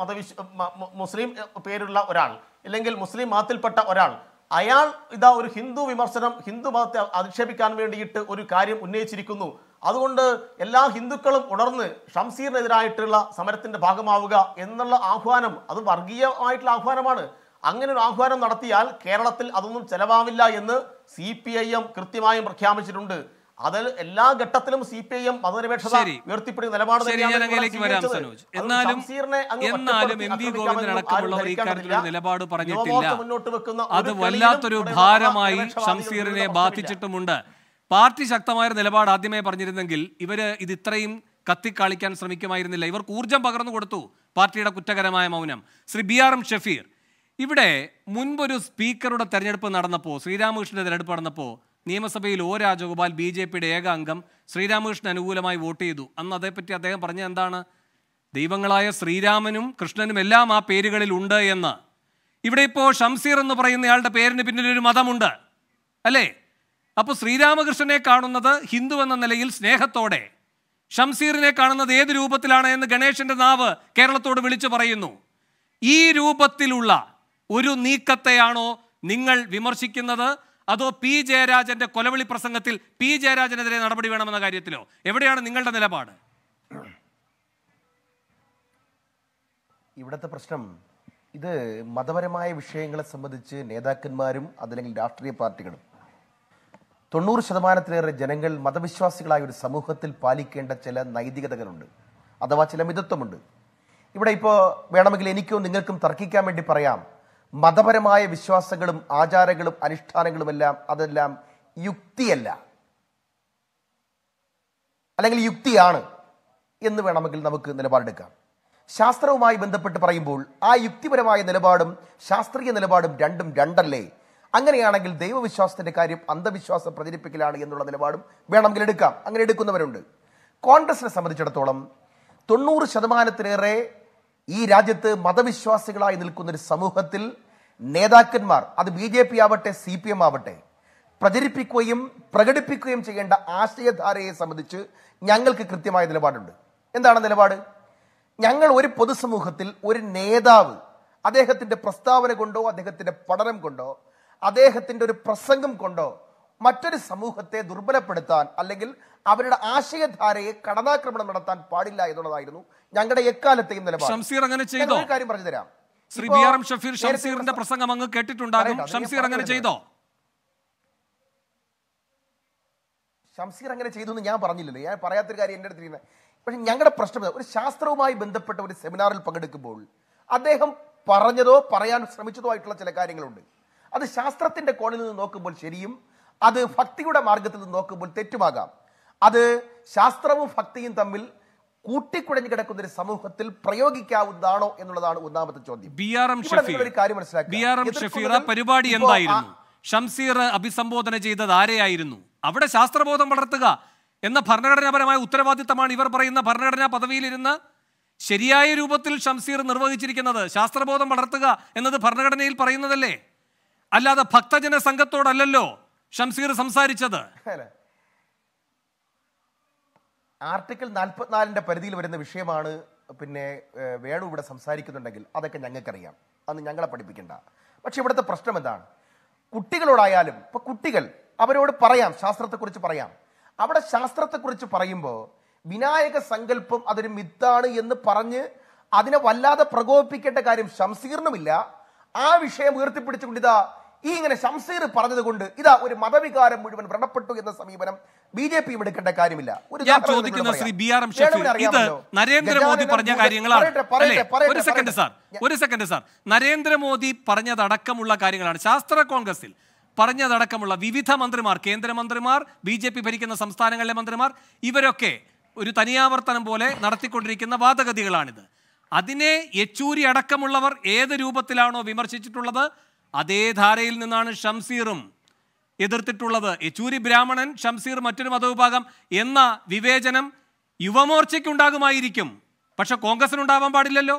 Muslim Perula Oral, Elengel Muslim Matil Pata Oral. Ayal, without Hindu Vimarsanam, Hindu Bata, Adishabikan, Urikarium, Unechirikunu. Adunda, Ella Hindu Kalam Udorne, Shamsir Nedra Trilla, Samaritan the Bhagamavaga, Endala Aquanum, Adu Vargia, Oit Laquanamana. Angan and Aquaran Nartial, Keralatil Adun Chelavavilla in the C P I M, Kritima, Kamishundu, other Ella Gatatilum, C P I M, other Vetri, Vertipur in the Labadam. In Nalam, in the Governor Kavalari, Labado Paragatilla, other Valaturu, Haramai, Shamsir, Bati Chetamunda, Party Shaktamar, the Labad Adime Parnirangil, Iber Iditraim, Kati Kalikan, Samikamai in the Labor, Urjam Pagaran Gortu, Party of Kutagarama Maunam, Sri B R M Shafir. If Munburu speaker or a Terror Panaranapo, Sri Ramush and the Red Paranapo, Nimasabi Lora Jogobal, B J P Degangam, Sri Ramush and Ulamai Votedu, Anna de Petia de Parandana, Devangalaya, Sri Ramanum, Krishna Melama, Perigal Lunda Yena. If they po Shamsir and the Prayan the Alta Pair Nipinid Madamunda, Ale Apo Sri Ramakrishna Karnada, Hindu and the Legil Snehatode, Shamsir in a Karna, the Edu Patilana and the Ganesh and the Nava, Kerala Toda village of Parayanu. E. Rupatilula. ഒരു നീക്കത്തെയാണോ നിങ്ങൾ വിമർശിക്കുന്നത് അതോ P ജയരാജന്റെ കൊലവിളി പ്രസംഗത്തിൽ P ജയരാജനെതിരെ നടപടി വേണമെന്ന കാര്യത്തിലോ എവിടെയാണ് നിങ്ങളുടെ നിലപാട് ഇവിടത്തെ പ്രശ്നം ഇത് മതപരമായ വിഷയങ്ങളെ സംബന്ധിച്ച് നേതാക്കന്മാരും അതല്ലെങ്കിൽ രാഷ്ട്രീയ പാർട്ടികളും തൊണ്ണൂറ് ശതമാനത്തിലേറെ ജനങ്ങൾ മതവിശ്വാസികളായ ഒരു സമൂഹത്തിൽ പാലിക്കേണ്ട ചില നൈതികതകളുണ്ട് അഥവാ ചില മിതത്വമുണ്ട് ഇവിടെ ഇപ്പോൾ വേണമെങ്കിൽ എനിക്കും നിങ്ങൾക്കും തർക്കിക്കാൻ വേണ്ടി പറയാം Madaparemaya Vishwasagalum, Ajaragulum, Anishtanagalum, other lam, Yuktiella. Alangal Yuktiana in the Venamakil Namak in the Labardaka. Shastra Mai when the Petaparibul, I Yuktiparama in the Labardum, Shastri in the Labardum, Dandum, Dandarley. Angarianagil, they were Vishwas the Karib, and the Vishwas of Pradipi Kilani in the Labardum, Venamakilaka, Angaredakun the Verundu. Contrast some of the Chatolam, Tunur Shadamana Tere. E. Rajat, Mother Vishwasikala in the Kundir Samuhatil, Neda Kanmar, other B J P Avate, C P M Avate, Prajeripiquim, Pragatipiquim Chiganda, Ashtiat Are Samadichu, Yangal Kritima in the Labadu. In the other Labadu, Yangal very Podusamuhatil, very Nedav, Adehat in the Prastavare Gondo, Adehat in the Padaram Gondo, Adehat in the Prasangam Gondo, Matter Samuhate, Durbana Padatan, Allegal, Avada Ashiat Are, Kadana Kramanatan, Padilla, I don't know, I don't know. Shamsir and Chedo Sri B R M Shafir Shamsir and the Prasangamanga Ketitundagam, Shamsir and Chedo Shamsir and Chedu Yaparanilla, Parayatrika ended the but in younger Prastava, Shastro by Bendapet with seminary Pagadic Bowl. Adeham Paranado, Parayan Samicho, I clutch like I അത് ശാസ്ത്രത്തിന്റെ കോണിൽ നിന്ന് നോക്കുമ്പോൾ ശരിയും അത് ഭക്തിയുടെ മാർഗത്തിൽ നിന്ന് നോക്കുമ്പോൾ തെറ്റുമാകാം. അത് ശാസ്ത്രവും ഭക്തിയും തമ്മിൽ കൂട്ടിക്കുഴഞ്ഞു കിടക്കുന്ന ഒരു സമൂഹത്തിൽ പ്രയോഗിക്കാവുന്നതാണോ എന്നുള്ളതാണ് ഒന്നാമത്തെ ചോദ്യം. ബി ആർ എം ഷഫീർ പരിപാടി എന്തായിരുന്നു? ഷംസീർ അഭിസംബോധന ചെയ്തത് ആരെയായിരുന്നു? അവിടെ ശാസ്ത്രബോധം വളർത്തുക എന്ന ഭരണഘടനാപരമായ ഉത്തരവാദിത്തമാണ് ഇവർ പറയുന്ന ഭരണഘടനാ പദവിയിലിരുന്ന് ശരിയായ രൂപത്തിൽ ഷംസീർ നിർവഹിച്ചിരിക്കുന്നത്. ശാസ്ത്രബോധം വളർത്തുക എന്നത് ഭരണഘടനയിൽ പറയുന്നതല്ലേ, അല്ലാതെ ഭക്തജന സംഘത്തോടല്ലോ ഷംസീർ സംസാരിച്ചത്. ആർട്ടിക്കിൾ നാൽപ്പത്തിനാലിന്റെ പരിധിയിൽ വരുന്ന വിഷയമാണ്. പിന്നെ വേണു ഇവിടെ സംസാരിക്കുന്നുണ്ടെങ്കിൽ അതൊക്കെ ഞങ്ങൾക്കറിയാം, അന്ന് ഞങ്ങളെ പഠിപ്പിക്കണ്ട. പക്ഷെ ഇവിടുത്തെ പ്രശ്നം എന്താണ്? കുട്ടികളോടായാലും ഇപ്പൊ കുട്ടികൾ അവരോട് പറയാം, ശാസ്ത്രത്തെക്കുറിച്ച് പറയാം. അവിടെ ശാസ്ത്രത്തെക്കുറിച്ച് പറയുമ്പോൾ വിനായക സങ്കല്പം അതൊരു മിത്താണ് എന്ന് പറഞ്ഞ് അതിനെ വല്ലാതെ പ്രകോപിപ്പിക്കേണ്ട കാര്യം ഷംസീറിനുമില്ല. ആ വിഷയം ഉയർത്തിപ്പിടിച്ചുകൊണ്ട് ഇതാ ഈ ഇങ്ങനെ ഷംസീർ പറഞ്ഞത് കൊണ്ട് ഇതാ ഒരു മതവികാരം മുഴുവൻ വ്രണപ്പെട്ടു എന്ന സമീപനം ബി ജെ പിയും എടുക്കേണ്ട കാര്യമില്ല. നരേന്ദ്രമോദി പറഞ്ഞതടക്കമുള്ള കാര്യങ്ങളാണ് ശാസ്ത്ര കോൺഗ്രസിൽ പറഞ്ഞതടക്കമുള്ള വിവിധ മന്ത്രിമാർ, കേന്ദ്രമന്ത്രിമാർ, ബി ജെ പി ഭരിക്കുന്ന സംസ്ഥാനങ്ങളിലെ മന്ത്രിമാർ, ഇവരൊക്കെ ഒരു തനിയാവർത്തനം പോലെ നടത്തിക്കൊണ്ടിരിക്കുന്ന വാദഗതികളാണിത്. അതിനെ യെച്ചൂരി അടക്കമുള്ളവർ ഏത് രൂപത്തിലാണോ വിമർശിച്ചിട്ടുള്ളത് അതേ ധാരയിൽ നിന്നാണ് ഷംസീറും എതിർത്തിട്ടുള്ളത്. യെച്ചൂരി ബ്രാഹ്മണൻ, ഷംസീർ മറ്റൊരു മതവിഭാഗം എന്ന വിവേചനം യുവമോർച്ചയ്ക്കുണ്ടാകുമായിരിക്കും, പക്ഷെ കോൺഗ്രസിനുണ്ടാവാൻ പാടില്ലല്ലോ.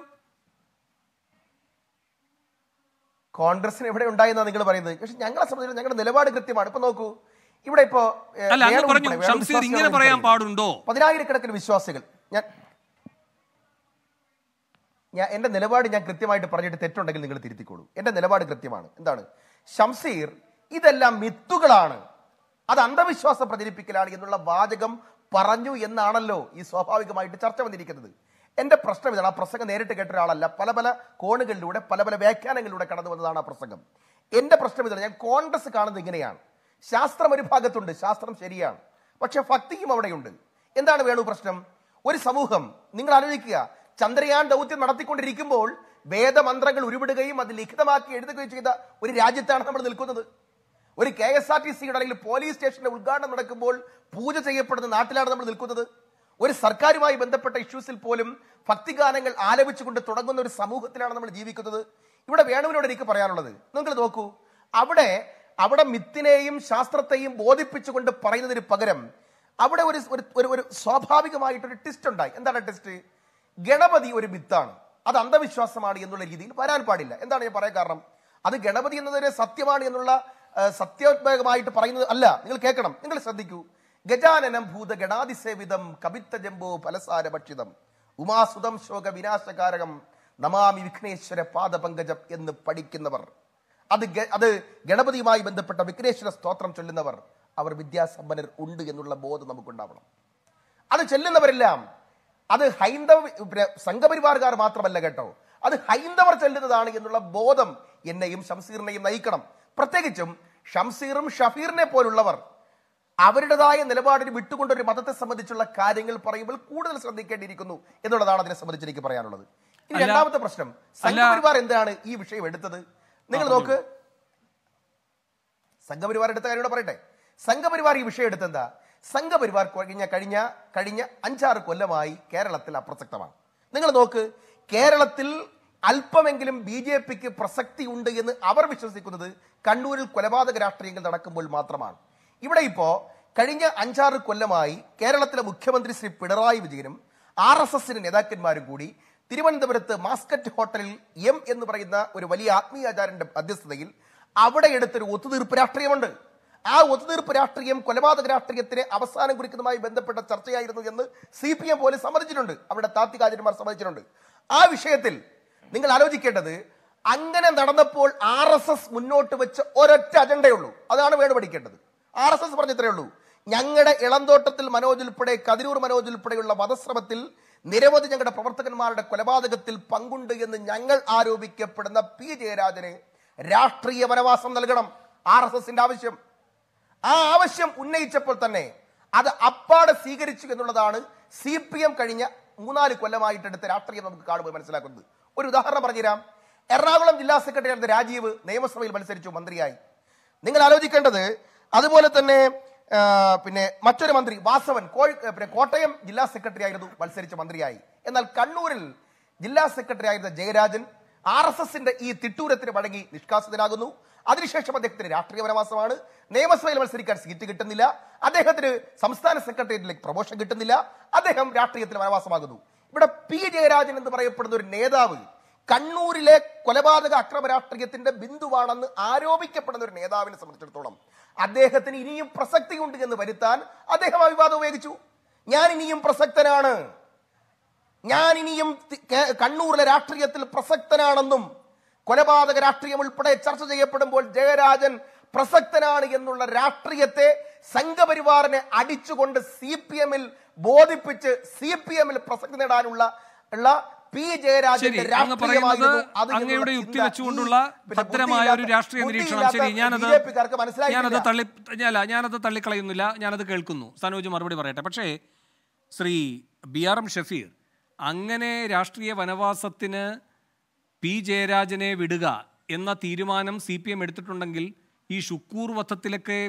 കോൺഗ്രസിന് ഇവിടെ ഉണ്ടായെന്നാ നിങ്ങൾ പറയുന്നത്. പക്ഷെ ഞങ്ങളെ സംബന്ധിച്ച് ഞങ്ങളുടെ നിലപാട് കൃത്യമാണ്. ഇപ്പൊ നോക്കൂ, ഇവിടെ ഇപ്പോ ഇങ്ങനെ പറയാൻ പാടുണ്ടോ? പതിനായിരക്കണക്കിന് വിശ്വാസികൾ, ഞാൻ ഞാൻ എന്റെ നിലപാട് ഞാൻ കൃത്യമായിട്ട് പറഞ്ഞിട്ട് തെറ്റുണ്ടെങ്കിൽ നിങ്ങൾ തിരുത്തിക്കോളൂ. എന്റെ നിലപാട് കൃത്യമാണ്. എന്താണ്? ഷംസീർ ഇതെല്ലാം മിത്തുകളാണ്, അത് അന്ധവിശ്വാസം പ്രചരിപ്പിക്കലാണ് എന്നുള്ള വാചകം പറഞ്ഞു എന്നാണല്ലോ ഈ സ്വാഭാവികമായിട്ട് ചർച്ച വന്നിരിക്കുന്നത്. എന്റെ പ്രശ്നം ഇതാണ്, ആ പ്രസംഗം നേരിട്ട് കേട്ട ഒരാളല്ല, പല പല കോണുകളിലൂടെ പല പല വ്യാഖ്യാനങ്ങളിലൂടെ കടന്നു വന്നതാണ് ആ പ്രസംഗം. എന്റെ പ്രശ്നം ഇതാണ്, ഞാൻ കോൺഗ്രസ് കാണുന്നത് ഇങ്ങനെയാണ്. ശാസ്ത്രം ഒരു ഭാഗത്തുണ്ട്, ശാസ്ത്രം ശരിയാണ്, പക്ഷെ ഭക്തിയും അവിടെയുണ്ട്. എന്താണ് വേണു പ്രശ്നം? ഒരു സമൂഹം, നിങ്ങൾ ആലോചിക്കുക, ചന്ദ്രയാൻ ദൗത്യം നടത്തിക്കൊണ്ടിരിക്കുമ്പോൾ വേദമന്ത്രങ്ങൾ ഉരുവിടുകയും അത് ലിഖിതമാക്കി എഴുതുകയും ചെയ്ത ഒരു രാജ്യത്താണ് നമ്മൾ നിൽക്കുന്നത്. ഒരു കെ എസ് ആർ ടി സിയുടെ അല്ലെങ്കിൽ പോലീസ് സ്റ്റേഷന്റെ ഉദ്ഘാടനം നടക്കുമ്പോൾ പൂജ ചെയ്യപ്പെടുന്ന നാട്ടിലാണ് നമ്മൾ നിൽക്കുന്നത്. ഒരു സർക്കാരുമായി ബന്ധപ്പെട്ട ഇഷ്യൂസിൽ പോലും ഭക്തിഗാനങ്ങൾ ആലപിച്ചുകൊണ്ട് തുടങ്ങുന്ന ഒരു സമൂഹത്തിലാണ് നമ്മൾ ജീവിക്കുന്നത്. ഇവിടെ വേണുവിനോട് എനിക്ക് പറയാനുള്ളത്, നിങ്ങൾ നോക്കൂ, അവിടെ അവിടെ മിത്തിനെയും ശാസ്ത്രത്തെയും ബോധിപ്പിച്ചുകൊണ്ട് പറയുന്നതിന് പകരം അവിടെ ഒരു ഒരു സ്വാഭാവികമായിട്ടൊരു ട്വിസ്റ്റ് ഉണ്ടായി. എന്താണ് ട്വിസ്റ്റ്? ഗണപതി ഒരു മിത്താണ്, അത് അന്ധവിശ്വാസമാണ് എന്നുള്ള രീതിയിൽ വരാൻ പാടില്ല. എന്താണ് ഞാൻ പറയാൻ കാരണം? അത് ഗണപതി എന്നതൊരു സത്യമാണ് എന്നുള്ള സത്യോത്ഭകമായിട്ട് പറയുന്നത് അല്ല. നിങ്ങൾ കേൾക്കണം, നിങ്ങൾ ശ്രദ്ധിക്കൂ. ഗജാനനം ഭൂത ഗണാതിസേവിതം കവിത്ത ജംബോ ഫലസാര ഭക്ഷിതം ഉമാസുതം ശോക വിനാശകാരകം നമാമി വിഘ്നേശ്വര പാദപങ്കജം എന്ന് പഠിക്കുന്നവർ, അത് അത് ഗണപതിയുമായി ബന്ധപ്പെട്ട വിഘ്നേശ്വര സ്തോത്രം ചൊല്ലുന്നവർ, അവർ വിദ്യാസമ്പന്നർ ഉണ്ട് എന്നുള്ള ബോധം നമുക്കുണ്ടാവണം. അത് ചൊല്ലുന്നവരെല്ലാം അത് ഹൈന്ദവ സംഘപരിവാർക്കാർ മാത്രമല്ല കേട്ടോ, അത് ഹൈന്ദവർ ചൊല്ലുന്നതാണ് എന്നുള്ള ബോധം എന്നെയും ഷംസീറിനെയും നയിക്കണം. പ്രത്യേകിച്ചും ഷംസീറും ഷഫീറിനെ പോലുള്ളവർ അവരുടേതായ നിലപാടിന് വിട്ടുകൊണ്ടൊരു മതത്തെ സംബന്ധിച്ചുള്ള കാര്യങ്ങൾ പറയുമ്പോൾ കൂടുതൽ ശ്രദ്ധിക്കേണ്ടിയിരിക്കുന്നു എന്നുള്ളതാണ് അതിനെ സംബന്ധിച്ച് എനിക്ക് പറയാനുള്ളത്. ഇനി രണ്ടാമത്തെ പ്രശ്നം, സംഘപരിവാർ എന്താണ് ഈ വിഷയം എടുത്തത്? നിങ്ങൾ നോക്ക്, സംഘപരിവാർ എടുത്ത കാര്യം പറയട്ടെ. സംഘപരിവാർ ഈ വിഷയം എടുത്തെന്താ? സംഘപരിവാർ കഴിഞ്ഞ കഴിഞ്ഞ കഴിഞ്ഞ അഞ്ചാറ് കൊല്ലമായി കേരളത്തിൽ അപ്രസക്തമാണ്. നിങ്ങൾ നോക്ക്, കേരളത്തിൽ അല്പമെങ്കിലും ബി ജെ പിക്ക് പ്രസക്തി ഉണ്ട് എന്ന് അവർ വിശ്വസിക്കുന്നത് കണ്ണൂരിൽ കൊലപാതക രാഷ്ട്രീയങ്ങൾ നടക്കുമ്പോൾ മാത്രമാണ്. ഇവിടെ ഇപ്പോൾ കഴിഞ്ഞ അഞ്ചാറ് കൊല്ലമായി കേരളത്തിലെ മുഖ്യമന്ത്രി ശ്രീ പിണറായി വിജയനും ആർ എസ് എസിന്റെ നേതാക്കന്മാരും കൂടി തിരുവനന്തപുരത്ത് മാസ്കറ്റ് ഹോട്ടലിൽ എം എന്ന് പറയുന്ന ഒരു വലിയ ആത്മീയാചാര്യന്റെ അധ്യക്ഷതയിൽ അവിടെ എടുത്തൊരു ഒത്തുതീർപ്പ് രാഷ്ട്രീയമുണ്ട്. ആ ഒത്തുതീർപ്പ് രാഷ്ട്രീയം കൊലപാതക രാഷ്ട്രീയത്തിന് അവസാനം കുറിക്കുന്നതുമായി ബന്ധപ്പെട്ട ചർച്ചയായിരുന്നു എന്ന് സി പി എം പോലും സമ്മതിച്ചിട്ടുണ്ട്, അവിടെ താത്വികാചാര്യന്മാർ സമ്മതിച്ചിട്ടുണ്ട്. ആ വിഷയത്തിൽ നിങ്ങൾ ആലോചിക്കേണ്ടത്, അങ്ങനെ നടന്നപ്പോൾ ആർ എസ് എസ് മുന്നോട്ട് വെച്ച ഒരൊറ്റ അജണ്ടയുള്ളൂ, അതാണ് വേണു പഠിക്കേണ്ടത്. ആർ എസ് എസ് പറഞ്ഞത്രേ ഉള്ളൂ, ഞങ്ങളുടെ ഇളന്തോട്ടത്തിൽ മനോജ് ഉൾപ്പെടെ കതിരൂർ മനോജ് ഉൾപ്പെടെയുള്ള വധശ്രമത്തിൽ നിരവധി ഞങ്ങളുടെ പ്രവർത്തകന്മാരുടെ കൊലപാതകത്തിൽ പങ്കുണ്ട് എന്ന് ഞങ്ങൾ ആരോപിക്കപ്പെടുന്ന പി ജയരാജന് രാഷ്ട്രീയ വനവാസം നൽകണം, ആർ എസ് എസിന്റെ ആവശ്യം. ആ ആവശ്യം ഉന്നയിച്ചപ്പോൾ തന്നെ അത് അപ്പാടെ സ്വീകരിച്ചു എന്നുള്ളതാണ് സി പി എം കഴിഞ്ഞ മൂന്നാല് കൊല്ലമായിട്ടെടുത്ത രാഷ്ട്രീയം നമുക്ക് കാണുമ്പോൾ മനസ്സിലാക്കുന്നത്. ഒരു ഉദാഹരണം പറഞ്ഞുതരാം. എറണാകുളം ജില്ലാ സെക്രട്ടറി ആയിരുന്ന രാജീവ് നിയമസഭയിൽ മത്സരിച്ചു മന്ത്രിയായി. നിങ്ങൾ ആലോചിക്കേണ്ടത്. അതുപോലെ തന്നെ പിന്നെ മറ്റൊരു മന്ത്രി വാസവൻ കോഴി പിന്നെ കോട്ടയം ജില്ലാ സെക്രട്ടറി ആയിരുന്നു, മത്സരിച്ച മന്ത്രിയായി. എന്നാൽ കണ്ണൂരിൽ ജില്ലാ സെക്രട്ടറി ആയിരുന്ന ജയരാജൻ ആർ എസ് എസിന്റെ ഈ തിട്ടൂരത്തിന് വഴങ്ങി നിഷ്കാസിതനാകുന്നു. അതിനുശേഷം അദ്ദേഹത്തിന് രാഷ്ട്രീയ പരാമർശമാണ്. നിയമസഭയിൽ മത്സരിക്കാൻ സീറ്റ് കിട്ടുന്നില്ല, അദ്ദേഹത്തിന് സംസ്ഥാന സെക്രട്ടേറിയറ്റിലേക്ക് പ്രൊമോഷൻ കിട്ടുന്നില്ല, അദ്ദേഹം രാഷ്ട്രീയത്തിൽ പരാമർശമാകുന്നു. ഇവിടെ പി ജയരാജൻ എന്ന് പറയപ്പെടുന്ന ഒരു നേതാവ് കണ്ണൂരിലെ കൊലപാതക അക്രമ രാഷ്ട്രീയത്തിന്റെ ബിന്ദുവാണെന്ന് ആരോപിക്കപ്പെടുന്ന ഒരു നേതാവിനെ സംബന്ധിച്ചിടത്തോളം അദ്ദേഹത്തിന് ഇനിയും പ്രസക്തിയുണ്ട് എന്ന് വരുത്താൻ അദ്ദേഹം അഭിവാദം ഉപയോഗിച്ചു. ഞാൻ ഇനിയും പ്രസക്തനാണ്, ഞാൻ ഇനിയും കണ്ണൂരിലെ രാഷ്ട്രീയത്തിൽ പ്രസക്തനാണെന്നും കൊലപാതക രാഷ്ട്രീയം ഉൾപ്പെടെ ചർച്ച ചെയ്യപ്പെടുമ്പോൾ ജയരാജൻ പ്രസക്തനാണ് എന്നുള്ള രാഷ്ട്രീയത്തെ സംഘപരിവാറിനെ അടിച്ചുകൊണ്ട് സി പി എമ്മിൽ ബോധിപ്പിച്ച് സി പി എമ്മിൽ പ്രസക്തി നേടാനുള്ള പി ജയരാജന്റെ അങ്ങയുടെ യുക്തി വെച്ചുകൊണ്ടുള്ള ഭദ്രമായ ഒരു രാഷ്ട്രീയ നിരീക്ഷണം. ശരി, ഞാനത് ഞാനത് തള്ളി അല്ല ഞാനത് തള്ളിക്കളയുന്നില്ല, ഞാനത് കേൾക്കുന്നു. സനോജ് മറുപടി പറയട്ടെ. പക്ഷേ Shri B R M Shafeer, അങ്ങനെ രാഷ്ട്രീയ വനവാസത്തിന് പി ജയരാജനെ വിടുക എന്ന തീരുമാനം സി പി എം എടുത്തിട്ടുണ്ടെങ്കിൽ ഈ ഷുക്കൂർ വധത്തിലൊക്കെ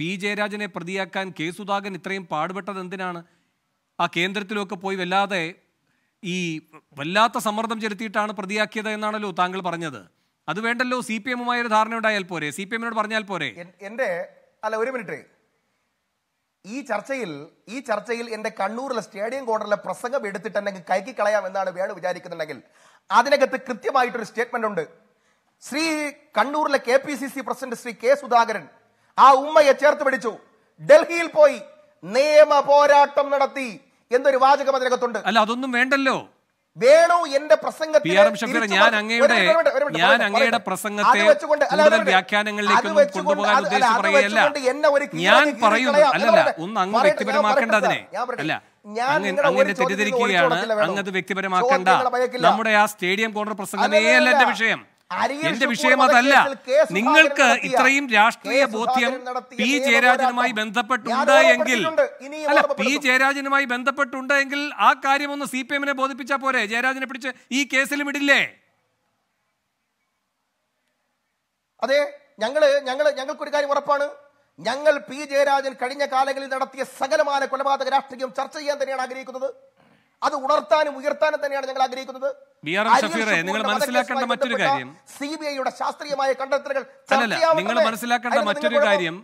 പി ജയരാജനെ പ്രതിയാക്കാൻ കെ സുധാകരൻ ഇത്രയും പാടുപെട്ടത് എന്തിനാണ്? ആ കേന്ദ്രത്തിലൊക്കെ പോയി വല്ലാതെ ഈ വല്ലാത്ത സമ്മർദ്ദം ചെലുത്തിയിട്ടാണ് പ്രതിയാക്കിയത് എന്നാണല്ലോ താങ്കൾ പറഞ്ഞത്. അത് വേണ്ടല്ലോ, സി പി എമ്മുമായ ഒരു ധാരണ ഉണ്ടായാൽ പോരെ, സി പി എമ്മിനോട് പറഞ്ഞാൽ പോരെ. എന്റെ അല്ല ഒരു മിനിറ്റ്, ഈ ചർച്ചയിൽ ഈ ചർച്ചയിൽ എന്റെ കണ്ണൂരിലെ സ്റ്റേഡിയം കോർണറിലെ പ്രസംഗം എടുത്തിട്ടുണ്ടെങ്കിൽ കൈക്കി കളയാം എന്നാണ് വേണു വിചാരിക്കുന്നുണ്ടെങ്കിൽ അതിനകത്ത് കൃത്യമായിട്ടൊരു സ്റ്റേറ്റ്മെന്റ് ഉണ്ട്. ശ്രീ കണ്ണൂരിലെ K P C C president Shri K Sudhakaran ആ ഉമ്മയെ ചേർത്ത് പിടിച്ചു, ഡൽഹിയിൽ പോയി നിയമ പോരാട്ടം നടത്തി എന്നൊരു വാചകം അതിനകത്തുണ്ട്. അല്ല, അതൊന്നും വേണ്ടല്ലോ. വേണു എന്റെ പ്രസംഗത്തിൽ വ്യക്തിപരമാക്കണ്ട. നമ്മുടെ ആ സ്റ്റേഡിയം കോർണർ പ്രസംഗമേ അല്ല എന്റെ വിഷയം. എന്റെ വിഷയം അതല്ല. നിങ്ങൾക്ക് ഇത്രയും രാഷ്ട്രീയ ബോധ്യം പി ജയരാജനുമായി ബന്ധപ്പെട്ടുണ്ടായെങ്കിൽ അല്ല പി ജയരാജനുമായി ബന്ധപ്പെട്ടുണ്ടെങ്കിൽ ആ കാര്യം ഒന്ന് സി പി എമ്മിനെ ബോധിപ്പിച്ചാൽ പോരെ? ജയരാജനെ പിടിച്ച് ഈ കേസിൽ വിടില്ലേ? അതെ, ഞങ്ങള് ഞങ്ങള് ഞങ്ങൾക്കൊരു കാര്യം ഉറപ്പാണ്. ഞങ്ങൾ പി ജയരാജൻ കഴിഞ്ഞ കാലങ്ങളിൽ നടത്തിയ സകലമായ കൊലപാതക രാഷ്ട്രീയം ചർച്ച ചെയ്യാൻ തന്നെയാണ് ആഗ്രഹിക്കുന്നത്. അത് ഉണർത്താനും ഉയർത്താനും തന്നെയാണ് ഞങ്ങൾ ആഗ്രഹിക്കുന്നത്. നിങ്ങൾ മനസ്സിലാക്കേണ്ട മറ്റൊരു കാര്യം, സിബിഐയുടെ ശാസ്ത്രീയമായ കണ്ടെത്തലുകൾ നിങ്ങൾ മനസ്സിലാക്കേണ്ട മറ്റൊരു കാര്യം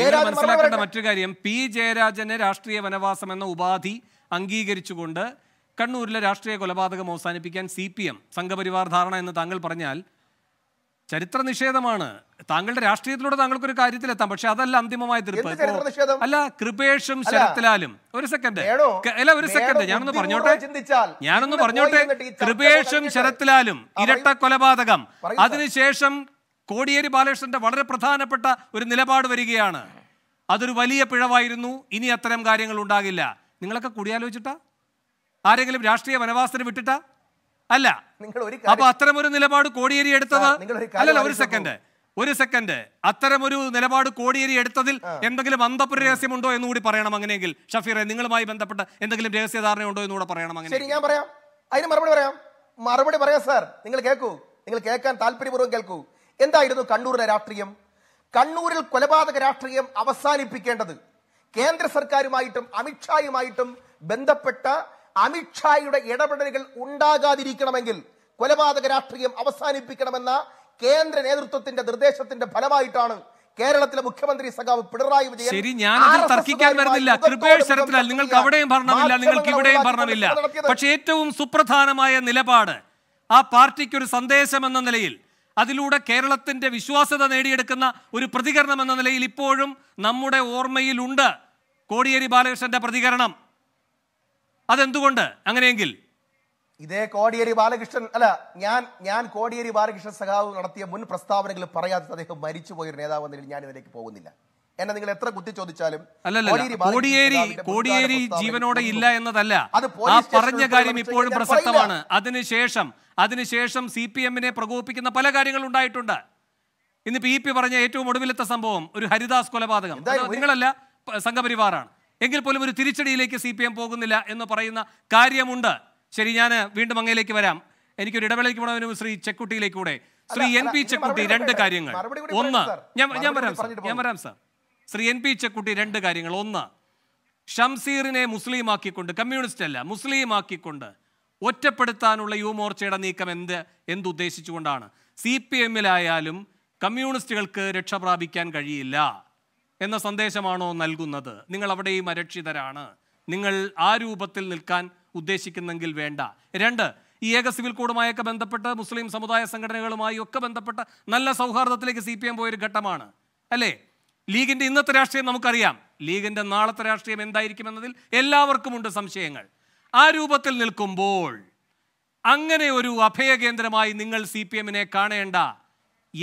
നിങ്ങൾ മനസ്സിലാക്കേണ്ട മറ്റൊരു കാര്യം പി ജയരാജന് രാഷ്ട്രീയ വനവാസം എന്ന ഉപാധി അംഗീകരിച്ചുകൊണ്ട് കണ്ണൂരിലെ രാഷ്ട്രീയ കൊലപാതകം അവസാനിപ്പിക്കാൻ സി പി എം സംഘപരിവാർ ധാരണ എന്ന് താങ്കൾ പറഞ്ഞാൽ ചരിത്ര നിഷേധമാണ്. താങ്കളുടെ രാഷ്ട്രീയത്തിലൂടെ താങ്കൾക്കൊരു കാര്യത്തിലെത്താം, പക്ഷെ അതല്ല അന്തിമമായ തീർപ്പ്. അല്ല, കൃപേഷും ശരത്ലാലും ഒരു സെക്കൻഡ് അല്ല ഒരു സെക്കൻഡ് ഞാനൊന്ന് പറഞ്ഞോട്ടെ ഞാനൊന്ന് പറഞ്ഞോട്ടെ കൃപേഷും ശരത്ലാലും ഇരട്ട കൊലപാതകം, അതിനുശേഷം കോടിയേരി ബാലകൃഷ്ണന്റെ വളരെ പ്രധാനപ്പെട്ട ഒരു നിലപാട് വരികയാണ്. അതൊരു വലിയ പിഴവായിരുന്നു, ഇനി അത്തരം കാര്യങ്ങൾ ഉണ്ടാകില്ല. നിങ്ങളൊക്കെ കൂടിയാലോചിച്ചിട്ടാ ആരെങ്കിലും രാഷ്ട്രീയ വനവാസത്തിന് വിട്ടിട്ടാ? അല്ല. അപ്പൊ അത്തരമൊരു നിലപാട് കോടിയേരി എടുത്തത് അല്ലല്ല ഒരു സെക്കൻഡ് ഒരു സെക്കൻഡ് അത്തരമൊരു നിലപാട് കോടിയേരി എടുത്തതിൽ എന്തെങ്കിലും അന്തപുര രഹസ്യമുണ്ടോ എന്നുകൂടി പറയണം. അങ്ങനെയെങ്കിൽ ഷഫീറെ, നിങ്ങളുമായി ബന്ധപ്പെട്ട എന്തെങ്കിലും രഹസ്യധാരണ ഉണ്ടോ എന്നുകൂടെ പറയണം. അങ്ങനെ ഞാൻ പറയാം, അതിന് മറുപടി പറയാം മറുപടി പറയാം സാർ, നിങ്ങൾ കേൾക്കൂ, നിങ്ങൾ കേൾക്കാൻ താല്പര്യപൂർവ്വം കേൾക്കൂ. എന്തായിരുന്നു കണ്ണൂരിലെ രാഷ്ട്രീയം? കണ്ണൂരിൽ കൊലപാതക രാഷ്ട്രീയം അവസാനിപ്പിക്കേണ്ടത് കേന്ദ്ര സർക്കാരുമായിട്ടും അമിത്ഷായുമായിട്ടും ബന്ധപ്പെട്ട അമിത്ഷായുടെ ഇടപെടലുകൾ ഉണ്ടാകാതിരിക്കണമെങ്കിൽ കൊലപാതക രാഷ്ട്രീയം അവസാനിപ്പിക്കണമെന്ന കേന്ദ്ര നേതൃത്വത്തിന്റെ നിർദ്ദേശത്തിന്റെ ഫലമായിട്ടാണ് കേരളത്തിലെ മുഖ്യമന്ത്രി സഖാവ് പിണറായി വിജയൻ. ശരി, ഞാനത് തർക്കിക്കാൻ വരുന്നില്ല. കൃപേഷ് ശരത്ലാൽ, നിങ്ങൾക്ക് അവിടെയും ഭരണമില്ല, നിങ്ങൾക്ക് ഇവിടെയും ഭരണമില്ല. പക്ഷെ ഏറ്റവും സുപ്രധാനമായ നിലപാട് ആ പാർട്ടിക്കൊരു സന്ദേശം എന്ന നിലയിൽ, അതിലൂടെ കേരളത്തിന്റെ വിശ്വാസ്യത നേടിയെടുക്കുന്ന ഒരു പ്രതികരണം എന്ന നിലയിൽ ഇപ്പോഴും നമ്മുടെ ഓർമ്മയിലുണ്ട് കോടിയേരി ബാലകൃഷ്ണന്റെ പ്രതികരണം. അതെന്തുകൊണ്ട്? അങ്ങനെയെങ്കിൽ ഇതേ കോടിയേരി ബാലകൃഷ്ണൻ അല്ല ഞാൻ ഞാൻ കോടിയേരി ബാലകൃഷ്ണൻ സഖാവ് നടത്തിയ മുൻ പ്രസ്താവനകൾ പറയാത്തത് അദ്ദേഹം മരിച്ചുപോയൊരു നേതാവ് എന്നതിൽ ഞാൻ ഇതിലേക്ക് പോകുന്നില്ല. എന്നെ നിങ്ങൾ എത്ര കുത്തി ചോദിച്ചാലും അല്ലല്ല കോടിയേരി കോടിയേരി ജീവനോടെ ഇല്ല എന്നതല്ല, ആ പറഞ്ഞ കാര്യം ഇപ്പോഴും പ്രസക്തമാണ്. അതിനുശേഷം അതിനുശേഷം സി പി എമ്മിനെ പ്രകോപിപ്പിക്കുന്ന പല കാര്യങ്ങളും ഉണ്ടായിട്ടുണ്ട്. ഇന്നിപ്പോ ഇ പി പറഞ്ഞ ഏറ്റവും ഒടുവിലത്തെ സംഭവം ഒരു ഹരിദാസ് കൊലപാതകം, നിങ്ങളല്ല സംഘപരിവാറാണ് എങ്കിൽ പോലും ഒരു തിരിച്ചടിയിലേക്ക് സി പി എം പോകുന്നില്ല എന്ന് പറയുന്ന കാര്യമുണ്ട്. ശരി, ഞാൻ വീണ്ടും അങ്ങയിലേക്ക് വരാം. എനിക്കൊരു ഇടവേളയ്ക്ക് പോകണമെന്ന് ശ്രീ ചെക്കുട്ടിയിലേക്ക് കൂടെ. ശ്രീ എൻ പി ചെക്കുട്ടി രണ്ട് കാര്യങ്ങൾ. ഒന്ന്, ഞാൻ ഞാൻ വരാം സാർ ഞാൻ വരാം sir Shri N P Chekkutty രണ്ട് കാര്യങ്ങൾ. ഒന്ന്, ഷംസീറിനെ മുസ്ലിം ആക്കിക്കൊണ്ട്, കമ്മ്യൂണിസ്റ്റ് അല്ല മുസ്ലിം ആക്കിക്കൊണ്ട് ഒറ്റപ്പെടുത്താനുള്ള യുവമോർച്ചയുടെ നീക്കം എന്ത് എന്തുദ്ദേശിച്ചുകൊണ്ടാണ്? സി പി എമ്മിലായാലും കമ്മ്യൂണിസ്റ്റുകൾക്ക് രക്ഷ പ്രാപിക്കാൻ കഴിയില്ല എന്ന സന്ദേശമാണോ നൽകുന്നത്? നിങ്ങൾ അവിടെയും അരക്ഷിതരാണ്. നിങ്ങൾ ആ രൂപത്തിൽ നിൽക്കാൻ ഉദ്ദേശിക്കുന്നെങ്കിൽ വേണ്ട. രണ്ട്, ഈ ഏക സിവിൽ കോഡുമായൊക്കെ ബന്ധപ്പെട്ട് മുസ്ലിം സമുദായ സംഘടനകളുമായി ഒക്കെ ബന്ധപ്പെട്ട നല്ല സൗഹാർദ്ദത്തിലേക്ക് സി പി എം പോയൊരു ഘട്ടമാണ് അല്ലേ? ലീഗിൻ്റെ ഇന്നത്തെ രാഷ്ട്രീയം നമുക്കറിയാം. ലീഗിൻ്റെ നാളത്തെ രാഷ്ട്രീയം എന്തായിരിക്കുമെന്നതിൽ എല്ലാവർക്കുമുണ്ട് സംശയങ്ങൾ. ആ രൂപത്തിൽ നിൽക്കുമ്പോൾ അങ്ങനെ ഒരു അഭയകേന്ദ്രമായി നിങ്ങൾ സി പി എമ്മിനെ കാണേണ്ട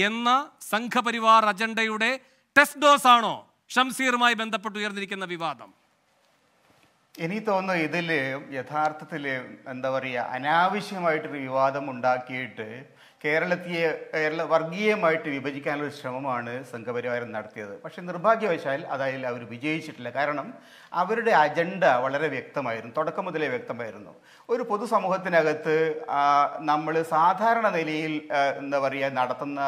എന്ന സംഘപരിവാർ അജണ്ടയുടെ ടെസ്റ്റ് ഡോസ് ആണോ ഷംസീറുമായി ബന്ധപ്പെട്ട് ഉയർന്നിരിക്കുന്ന വിവാദം? എനിക്ക് തോന്നുന്നു ഇതിൽ യഥാർത്ഥത്തിൽ എന്താ പറയുക, അനാവശ്യമായിട്ടൊരു വിവാദം ഉണ്ടാക്കിയിട്ട് കേരളത്തെ കേരള വർഗീയമായിട്ട് വിഭജിക്കാനുള്ള ശ്രമമാണ് സംഘപരിവാരം നടത്തിയത്. പക്ഷേ നിർഭാഗ്യവശാൽ അതായത് അവർ വിജയിച്ചിട്ടില്ല. കാരണം അവരുടെ അജണ്ട വളരെ വ്യക്തമായിരുന്നു, തുടക്കം മുതലേ വ്യക്തമായിരുന്നു. ഒരു പൊതുസമൂഹത്തിനകത്ത് നമ്മൾ സാധാരണ നിലയിൽ എന്താ പറയുക നടത്തുന്ന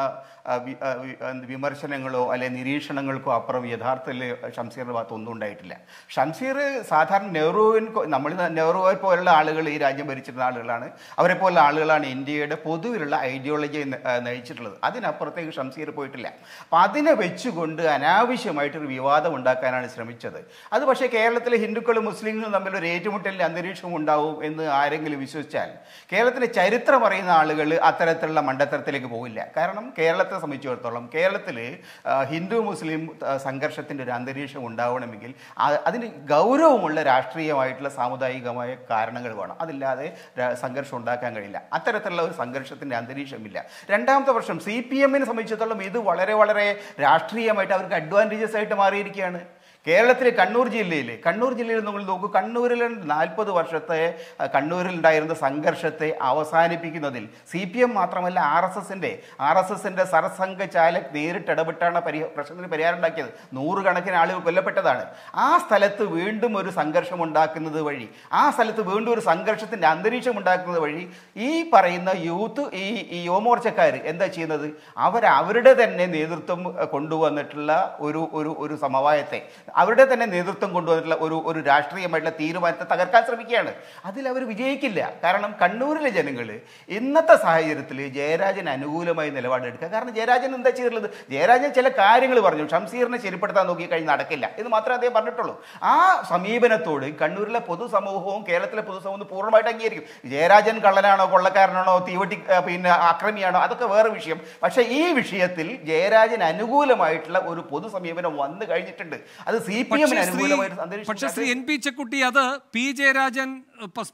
വിമർശനങ്ങളോ അല്ലെ നിരീക്ഷണങ്ങൾക്കോ അപ്പുറം യഥാർത്ഥത്തിൽ ഷംസീറിൻ്റെ ഭാഗത്ത് ഒന്നും ഉണ്ടായിട്ടില്ല. ഷംസീർ സാധാരണ നെഹ്റുവിൻ നമ്മൾ നെഹ്റുവിനെ പോലുള്ള ആളുകൾ ഈ രാജ്യം ഭരിച്ചിരുന്ന ആളുകളാണ്. അവരെ പോലുള്ള ആളുകളാണ് ഇന്ത്യയുടെ പൊതുവിലുള്ള ഐഡിയോളജി നയിച്ചിട്ടുള്ളത്. അതിനപ്പുറത്തേക്ക് ഷംസീർ പോയിട്ടില്ല. അപ്പം അതിനെ വെച്ചുകൊണ്ട് അനാവശ്യമായിട്ടൊരു വിവാദം ഉണ്ടാക്കാനാണ് ശ്രമിച്ചത്. അത് പക്ഷേ കേരളത്തിലെ ഹിന്ദുക്കളും മുസ്ലിങ്ങളും തമ്മിലൊരു ഏറ്റുമുട്ടലിൻ്റെ അന്തരീക്ഷം ഉണ്ടാവും എന്ന് ആരെങ്കിലും വിശ്വസിച്ചാൽ കേരളത്തിലെ ചരിത്രം അറിയുന്ന ആളുകൾ അത്തരത്തിലുള്ള മണ്ടത്തരത്തിലേക്ക് പോകില്ല. കാരണം കേരളത്തെ സംബന്ധിച്ചിടത്തോളം കേരളത്തിൽ ഹിന്ദു മുസ്ലിം സംഘർഷത്തിൻ്റെ ഒരു അന്തരീക്ഷം ഉണ്ടാവണമെങ്കിൽ അതിന് ഗൗരവമുള്ള രാഷ്ട്രീയമായിട്ടുള്ള സാമുദായികമായ കാരണങ്ങൾ വേണം. അതില്ലാതെ സംഘർഷം ഉണ്ടാക്കാൻ കഴിയില്ല. അത്തരത്തിലുള്ള ഒരു സംഘർഷത്തിൻ്റെ അന്തരീക്ഷമില്ല. രണ്ടാമത്തെ പ്രശ്നം, സി പി എമ്മിനെ സംബന്ധിച്ചിടത്തോളം ഇത് വളരെ വളരെ രാഷ്ട്രീയമായിട്ട് അവർക്ക് അഡ്വാൻറ്റേജസ് ആയിട്ട് മാറിയിരിക്കുകയാണ്. കേരളത്തിലെ കണ്ണൂർ ജില്ലയിൽ കണ്ണൂർ ജില്ലയിൽ നിങ്ങൾ നോക്കൂ, കണ്ണൂരിൽ നാൽപ്പത് വർഷത്തെ കണ്ണൂരിലുണ്ടായിരുന്ന സംഘർഷത്തെ അവസാനിപ്പിക്കുന്നതിൽ സി പി എം മാത്രമല്ല ആർ എസ് എസിൻ്റെ ആർ എസ് എസിൻ്റെ സർസംഘ ചാലക് നേരിട്ടിടപെട്ടാണ് പരി പ്രശ്നത്തിന് പരിഹാരം ഉണ്ടാക്കിയത്. നൂറുകണക്കിന് ആളുകൾ കൊല്ലപ്പെട്ടതാണ്. ആ സ്ഥലത്ത് വീണ്ടും ഒരു സംഘർഷം ഉണ്ടാക്കുന്നത് വഴി ആ സ്ഥലത്ത് വീണ്ടും ഒരു സംഘർഷത്തിൻ്റെ അന്തരീക്ഷം ഉണ്ടാക്കുന്നത് വഴി ഈ പറയുന്ന യൂത്ത് ഈ ഈ യുവമോർച്ചക്കാർ എന്താ ചെയ്യുന്നത്? അവർ അവരുടെ തന്നെ നേതൃത്വം കൊണ്ടുവന്നിട്ടുള്ള ഒരു ഒരു സമവായത്തെ അവരുടെ തന്നെ നേതൃത്വം കൊണ്ടുവന്നിട്ടുള്ള ഒരു ഒരു രാഷ്ട്രീയമായിട്ടുള്ള തീരുമാനത്തെ തകർക്കാൻ ശ്രമിക്കുകയാണ്. അതിൽ അവർ വിജയിക്കില്ല. കാരണം കണ്ണൂരിലെ ജനങ്ങൾ ഇന്നത്തെ സാഹചര്യത്തിൽ ജയരാജന് അനുകൂലമായി നിലപാടെടുക്കുക. കാരണം ജയരാജൻ എന്താ ചെയ്തിട്ടുള്ളത്? ജയരാജൻ ചില കാര്യങ്ങൾ പറഞ്ഞു, ഷംസീറിനെ ശരിപ്പെടുത്താൻ നോക്കി കഴിഞ്ഞാൽ നടക്കില്ല എന്ന് മാത്രമേ അദ്ദേഹം പറഞ്ഞിട്ടുള്ളൂ. ആ സമീപനത്തോട് കണ്ണൂരിലെ പൊതുസമൂഹവും കേരളത്തിലെ പൊതുസമൂഹവും പൂർണ്ണമായിട്ട് അംഗീകരിക്കും. ജയരാജൻ കള്ളനാണോ കൊള്ളക്കാരനാണോ തീവട്ടി പിന്നെ അക്രമിയാണോ അതൊക്കെ വേറെ വിഷയം. പക്ഷേ ഈ വിഷയത്തിൽ ജയരാജൻ അനുകൂലമായിട്ടുള്ള ഒരു പൊതു സമീപനം വന്നു കഴിഞ്ഞിട്ടുണ്ട്. പക്ഷേ ശ്രീ എൻ പി ചെക്കുട്ടി, അത് പി ജയരാജൻ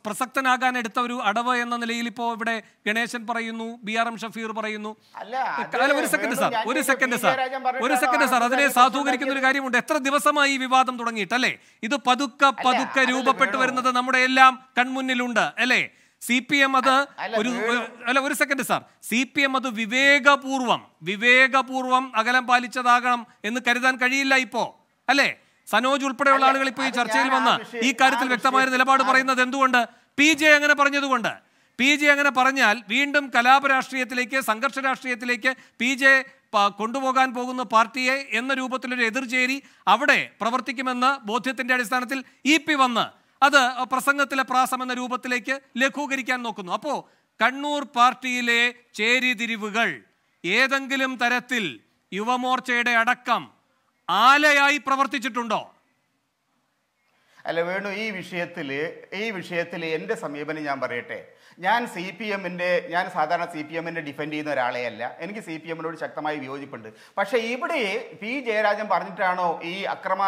പ്രസക്തനാകാൻ എടുത്ത ഒരു അടവ് എന്ന നിലയിൽ ഇപ്പോ ഇവിടെ ഗണേശൻ പറയുന്നു, ബി ആർ എം ഷഫീർ പറയുന്നു. ഒരു സെക്കൻഡ് സാർ ഒരു സെക്കൻഡ് സാർ ഒരു സെക്കൻഡ് സാർ അതിനെ സാധൂകരിക്കുന്ന ഒരു കാര്യമുണ്ട്. എത്ര ദിവസമായി ഈ വിവാദം തുടങ്ങിയിട്ടല്ലേ? ഇത് പതുക്കെ പതുക്കെ രൂപപ്പെട്ടു വരുന്നത് നമ്മുടെ എല്ലാം കൺമുന്നിലുണ്ട് അല്ലേ? സി പി എം അത് ഒരു അല്ല ഒരു second sir C P M അത് വിവേകപൂർവം വിവേകപൂർവം അകലം പാലിച്ചതാകണം എന്ന് കരുതാൻ കഴിയില്ല ഇപ്പോ അല്ലേ? സനോജ് ഉൾപ്പെടെയുള്ള ആളുകൾ ഇപ്പോൾ ഈ ചർച്ചയിൽ വന്ന് ഈ കാര്യത്തിൽ വ്യക്തമായ നിലപാട് പറയുന്നത് എന്തുകൊണ്ട്? പി ജെ അങ്ങനെ പറഞ്ഞതുകൊണ്ട്. പി ജെ അങ്ങനെ പറഞ്ഞാൽ വീണ്ടും കലാപ രാഷ്ട്രീയത്തിലേക്ക്, സംഘർഷ രാഷ്ട്രീയത്തിലേക്ക് പി ജെ കൊണ്ടുപോകാൻ പോകുന്ന പാർട്ടിയെ എന്ന രൂപത്തിലൊരു എതിർചേരി അവിടെ പ്രവർത്തിക്കുമെന്ന് ബോധ്യത്തിന്റെ അടിസ്ഥാനത്തിൽ ഇ പി വന്ന് അത് പ്രസംഗത്തിലെ പ്രാസം എന്ന രൂപത്തിലേക്ക് ലഘൂകരിക്കാൻ നോക്കുന്നു. അപ്പോൾ കണ്ണൂർ പാർട്ടിയിലെ ചേരിതിരിവുകൾ ഏതെങ്കിലും തരത്തിൽ യുവമോർച്ചയുടെ അടക്കം ആലയായി പ്രവർത്തിച്ചിട്ടുണ്ടോ? അല്ല വേണു, ഈ വിഷയത്തിൽ ഈ വിഷയത്തിൽ എൻ്റെ സമീപനം ഞാൻ പറയട്ടെ. ഞാൻ സി പി എമ്മിൻ്റെ ഞാൻ സാധാരണ സി പി എമ്മിനെ ഡിഫെൻഡ് ചെയ്യുന്ന ഒരാളെ അല്ല. എനിക്ക് സി പി എമ്മിനോട് ശക്തമായ വിയോജിപ്പുണ്ട്. പക്ഷേ ഇവിടെ പി ജയരാജൻ പറഞ്ഞിട്ടാണോ ഈ അക്രമ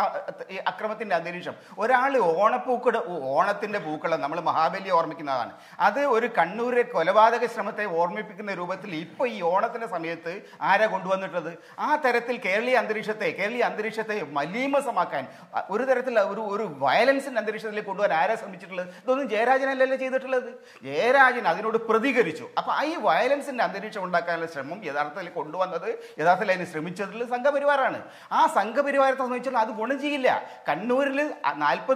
ഈ അക്രമത്തിൻ്റെ അന്തരീക്ഷം? ഒരാൾ ഓണപ്പൂക്കട ഓണത്തിൻ്റെ പൂക്കളം നമ്മൾ മഹാബലി ഓർമ്മിക്കുന്നതാണ്. അത് ഒരു കണ്ണൂരിലെ കൊലപാതക ശ്രമത്തെ ഓർമ്മിപ്പിക്കുന്ന രൂപത്തിൽ ഇപ്പോൾ ഈ ഓണത്തിൻ്റെ സമയത്ത് ആരാ കൊണ്ടുവന്നിട്ടുള്ളത്? ആ തരത്തിൽ കേരളീയ അന്തരീക്ഷത്തെ കേരളീയ അന്തരീക്ഷത്തെ മലീമസമാക്കാൻ ഒരു തരത്തിലുള്ള ഒരു ഒരു വയ violence in Andrisha Kudu, Aras and Mitchell, don't Jerajan and Lelaji, Jerajan, Adinu Pradigarichu. I violence in Andrisha Undakalas Remum, Yazartha Kudu and the Yazathalan is Remichel, Sanga Birivaran. Ah, Sanga Birivaran Mitchell, Ada Bonajilla, Kanuril, Nalpa,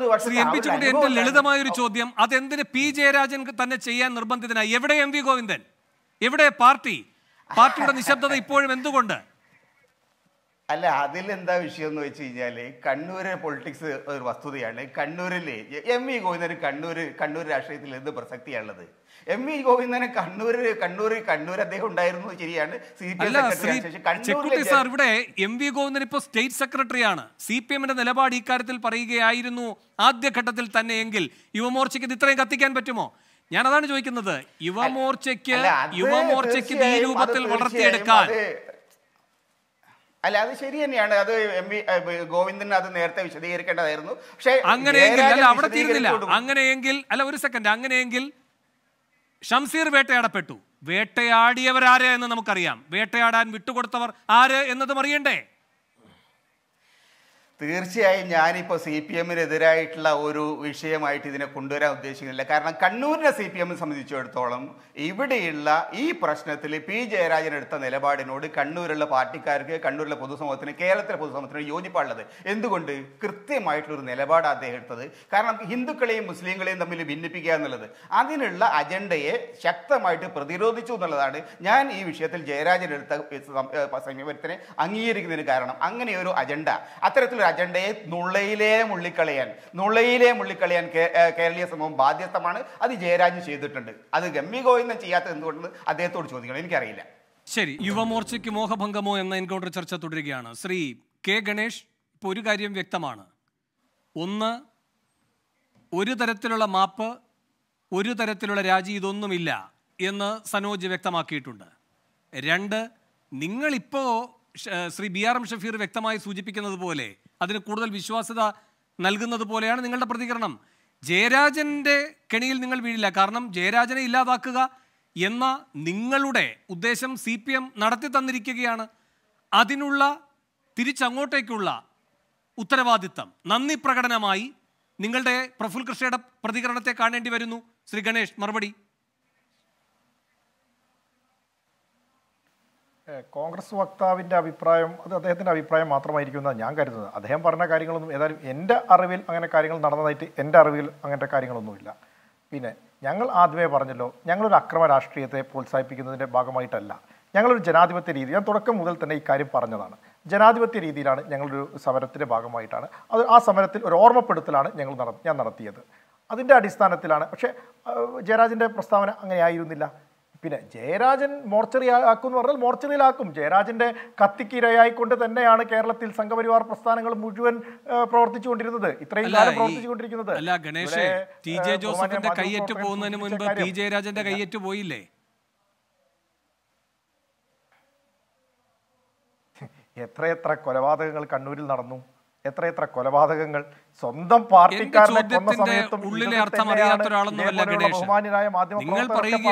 the party. Party on the Shabda, the poem and the wonder. Allah Adil and the Vishnu Chijale, Kandure politics was to the end, Kandurele. Emmy go in the Kandur, Kandur Ashit, the Persaki and the Emmy go in the Kandur, Kandur, Kandura, they who died in the Chiri and C P M. M V go in the report state secretary Anna, C P M and the Labadi Kartil Parige, Irenu, Adia Katatil Tane Engel, Yuva Morcha the Trangatikan Betimo. Yanadan Joikin, the Yuva Morcha, Yuva Morcha, the Lubatil water theatre card. Alas, and other go in another narrative, which they can air no. Angan Angel, Angan Angel, Alaver second Angan Angel Shamsir Veta Petu, Veta Adi ever area in the Namukariam, Veta and Vitukota area in the Mariende. തീർച്ചയായും ഞാൻ ഇപ്പോ CPM നെ എതിരായിട്ടുള്ള ഒരു വിഷയമായിട്ട് ഇതിനെ കൊണ്ടുവരാൻ ഉദ്ദേശിക്കുന്നില്ല കാരണം കണ്ണൂരിലെ സിപിഎം സംബന്ധിച്ചിടത്തോളം ഇവിടെയുള്ള ഈ പ്രശ്നത്തിൽ പി ജയരാജൻ എടുത്ത നിലപാടിനോട് കണ്ണൂരിലുള്ള പാർട്ടിക്കാർക്ക് കണ്ണൂരിലെ പൊതുസമൂഹത്തിന് കേരളത്തിലെ പൊതുസമൂഹത്തിന് യോജിപ്പാണുള്ളത് എന്തുകൊണ്ട് കൃത്യമായിട്ടുള്ള ഒരു നിലപാട് അദ്ദേഹം എടുത്തത് കാരണം ഹിന്ദുക്കളെയും മുസ്ലിങ്ങളെയും തമ്മിൽ ഭിന്നിപ്പിക്കുക എന്നുള്ളത് അതിനുള്ള അജണ്ടയെ ശക്തമായിട്ട് പ്രതിരോധിച്ചു എന്നുള്ളതാണ് ഞാൻ ഈ വിഷയത്തിൽ ജയരാജൻ എടുത്ത സമീപനത്തിനെ അംഗീകരിക്കുന്നതിന് കാരണം അങ്ങനെ ഒരു അജണ്ട അത്തരത്തിൽ Agenda, Nulaile Mulikalayan, Nulaile Mulikalayan, Kerala Samom Badia Tamana, Adi Jerajan Chetan. Other Gamigo in the Chiat and Adetur Chosen in Kerala. Sherry, Yuva Morcha, Mohapangamo and the Encounter Church of Turigana, Sri K. Ganesh, Purigarium Vectamana, Una Uri the Retilla Mapa, Uri the Retilla Raji Donumilla, in the Sanoji Vectamaki Tunda. Randa Ningalipo. Sri B R M Shafir Vectama is Sujipikan Bole. Other Kurdal Vishwasada Nalguna the Polean and Ningle Particanum. Jerajan de Kenil Ningle Vidila Karnam, Jerajan Ila Vakaga, Yenma, Ningalude, Udesham, C P M, Naratitan Rikiana, Adinula, Tirichangote Kula, Uttarvaditam, Nani Prakadanamai, Ningle De, Profulka Shade up, Particanate Karnandi Verinu, Sri Ganesh, Marbadi. Congress Waktavinda Abiprayam, the Abiprayam Matramarikuna, Yanka, the Hemparna Carrigal, either end Arvil and a Carrigal, Nanate, end Arvil and a Carrigal Nulla. Pine, Yangal Adwe Barnello, Yangal Akrama Astri, the Pulsai Pikin, the Bagamaitella, Yangal Janadivatiri, Toraka Mudal Tane Kari Parnalana, Janadivatiri, Yangal Samarati Bagamaitana, other Asamarati or Orma Purtulana, Yangal Yanara theatre. Adinda Distana Tilana, Jeraz in the Prostavana Angayunilla. Jerajan mortuary Akun or mortuary lacum, Jerajan Katikira Kunda and Nayana Kerala till Sangavari or Prostangal Mujuan Protichun together. It rains together. La Ganesh, T J Joseph and the Kayet to Bonaman, but T J Rajan the Kayet to Boile. Etratra Kolavadagal Kanudil Narno, Etratra Kolavadagal, Sondam party carlet on the Ningal Parigi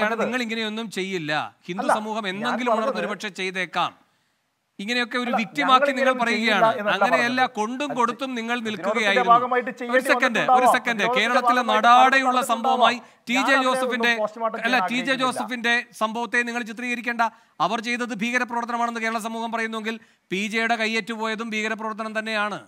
and Ningal Chaila, Hindu Samuha and Nangal River Chay they come. Ingenic victim marking Ningal Parigiana, Anganella, Kundum, Godutum, Ningal Milkuki. One second, one second, Keratilla Madada, Ula Sambomai, T J Joseph in day, T J Joseph in day, Sambote, Ningal Chitrikanda, our Jay the bigger program on the Kerala Samuka Parinungil, P J Dagayet to Voidum, bigger program than Neana.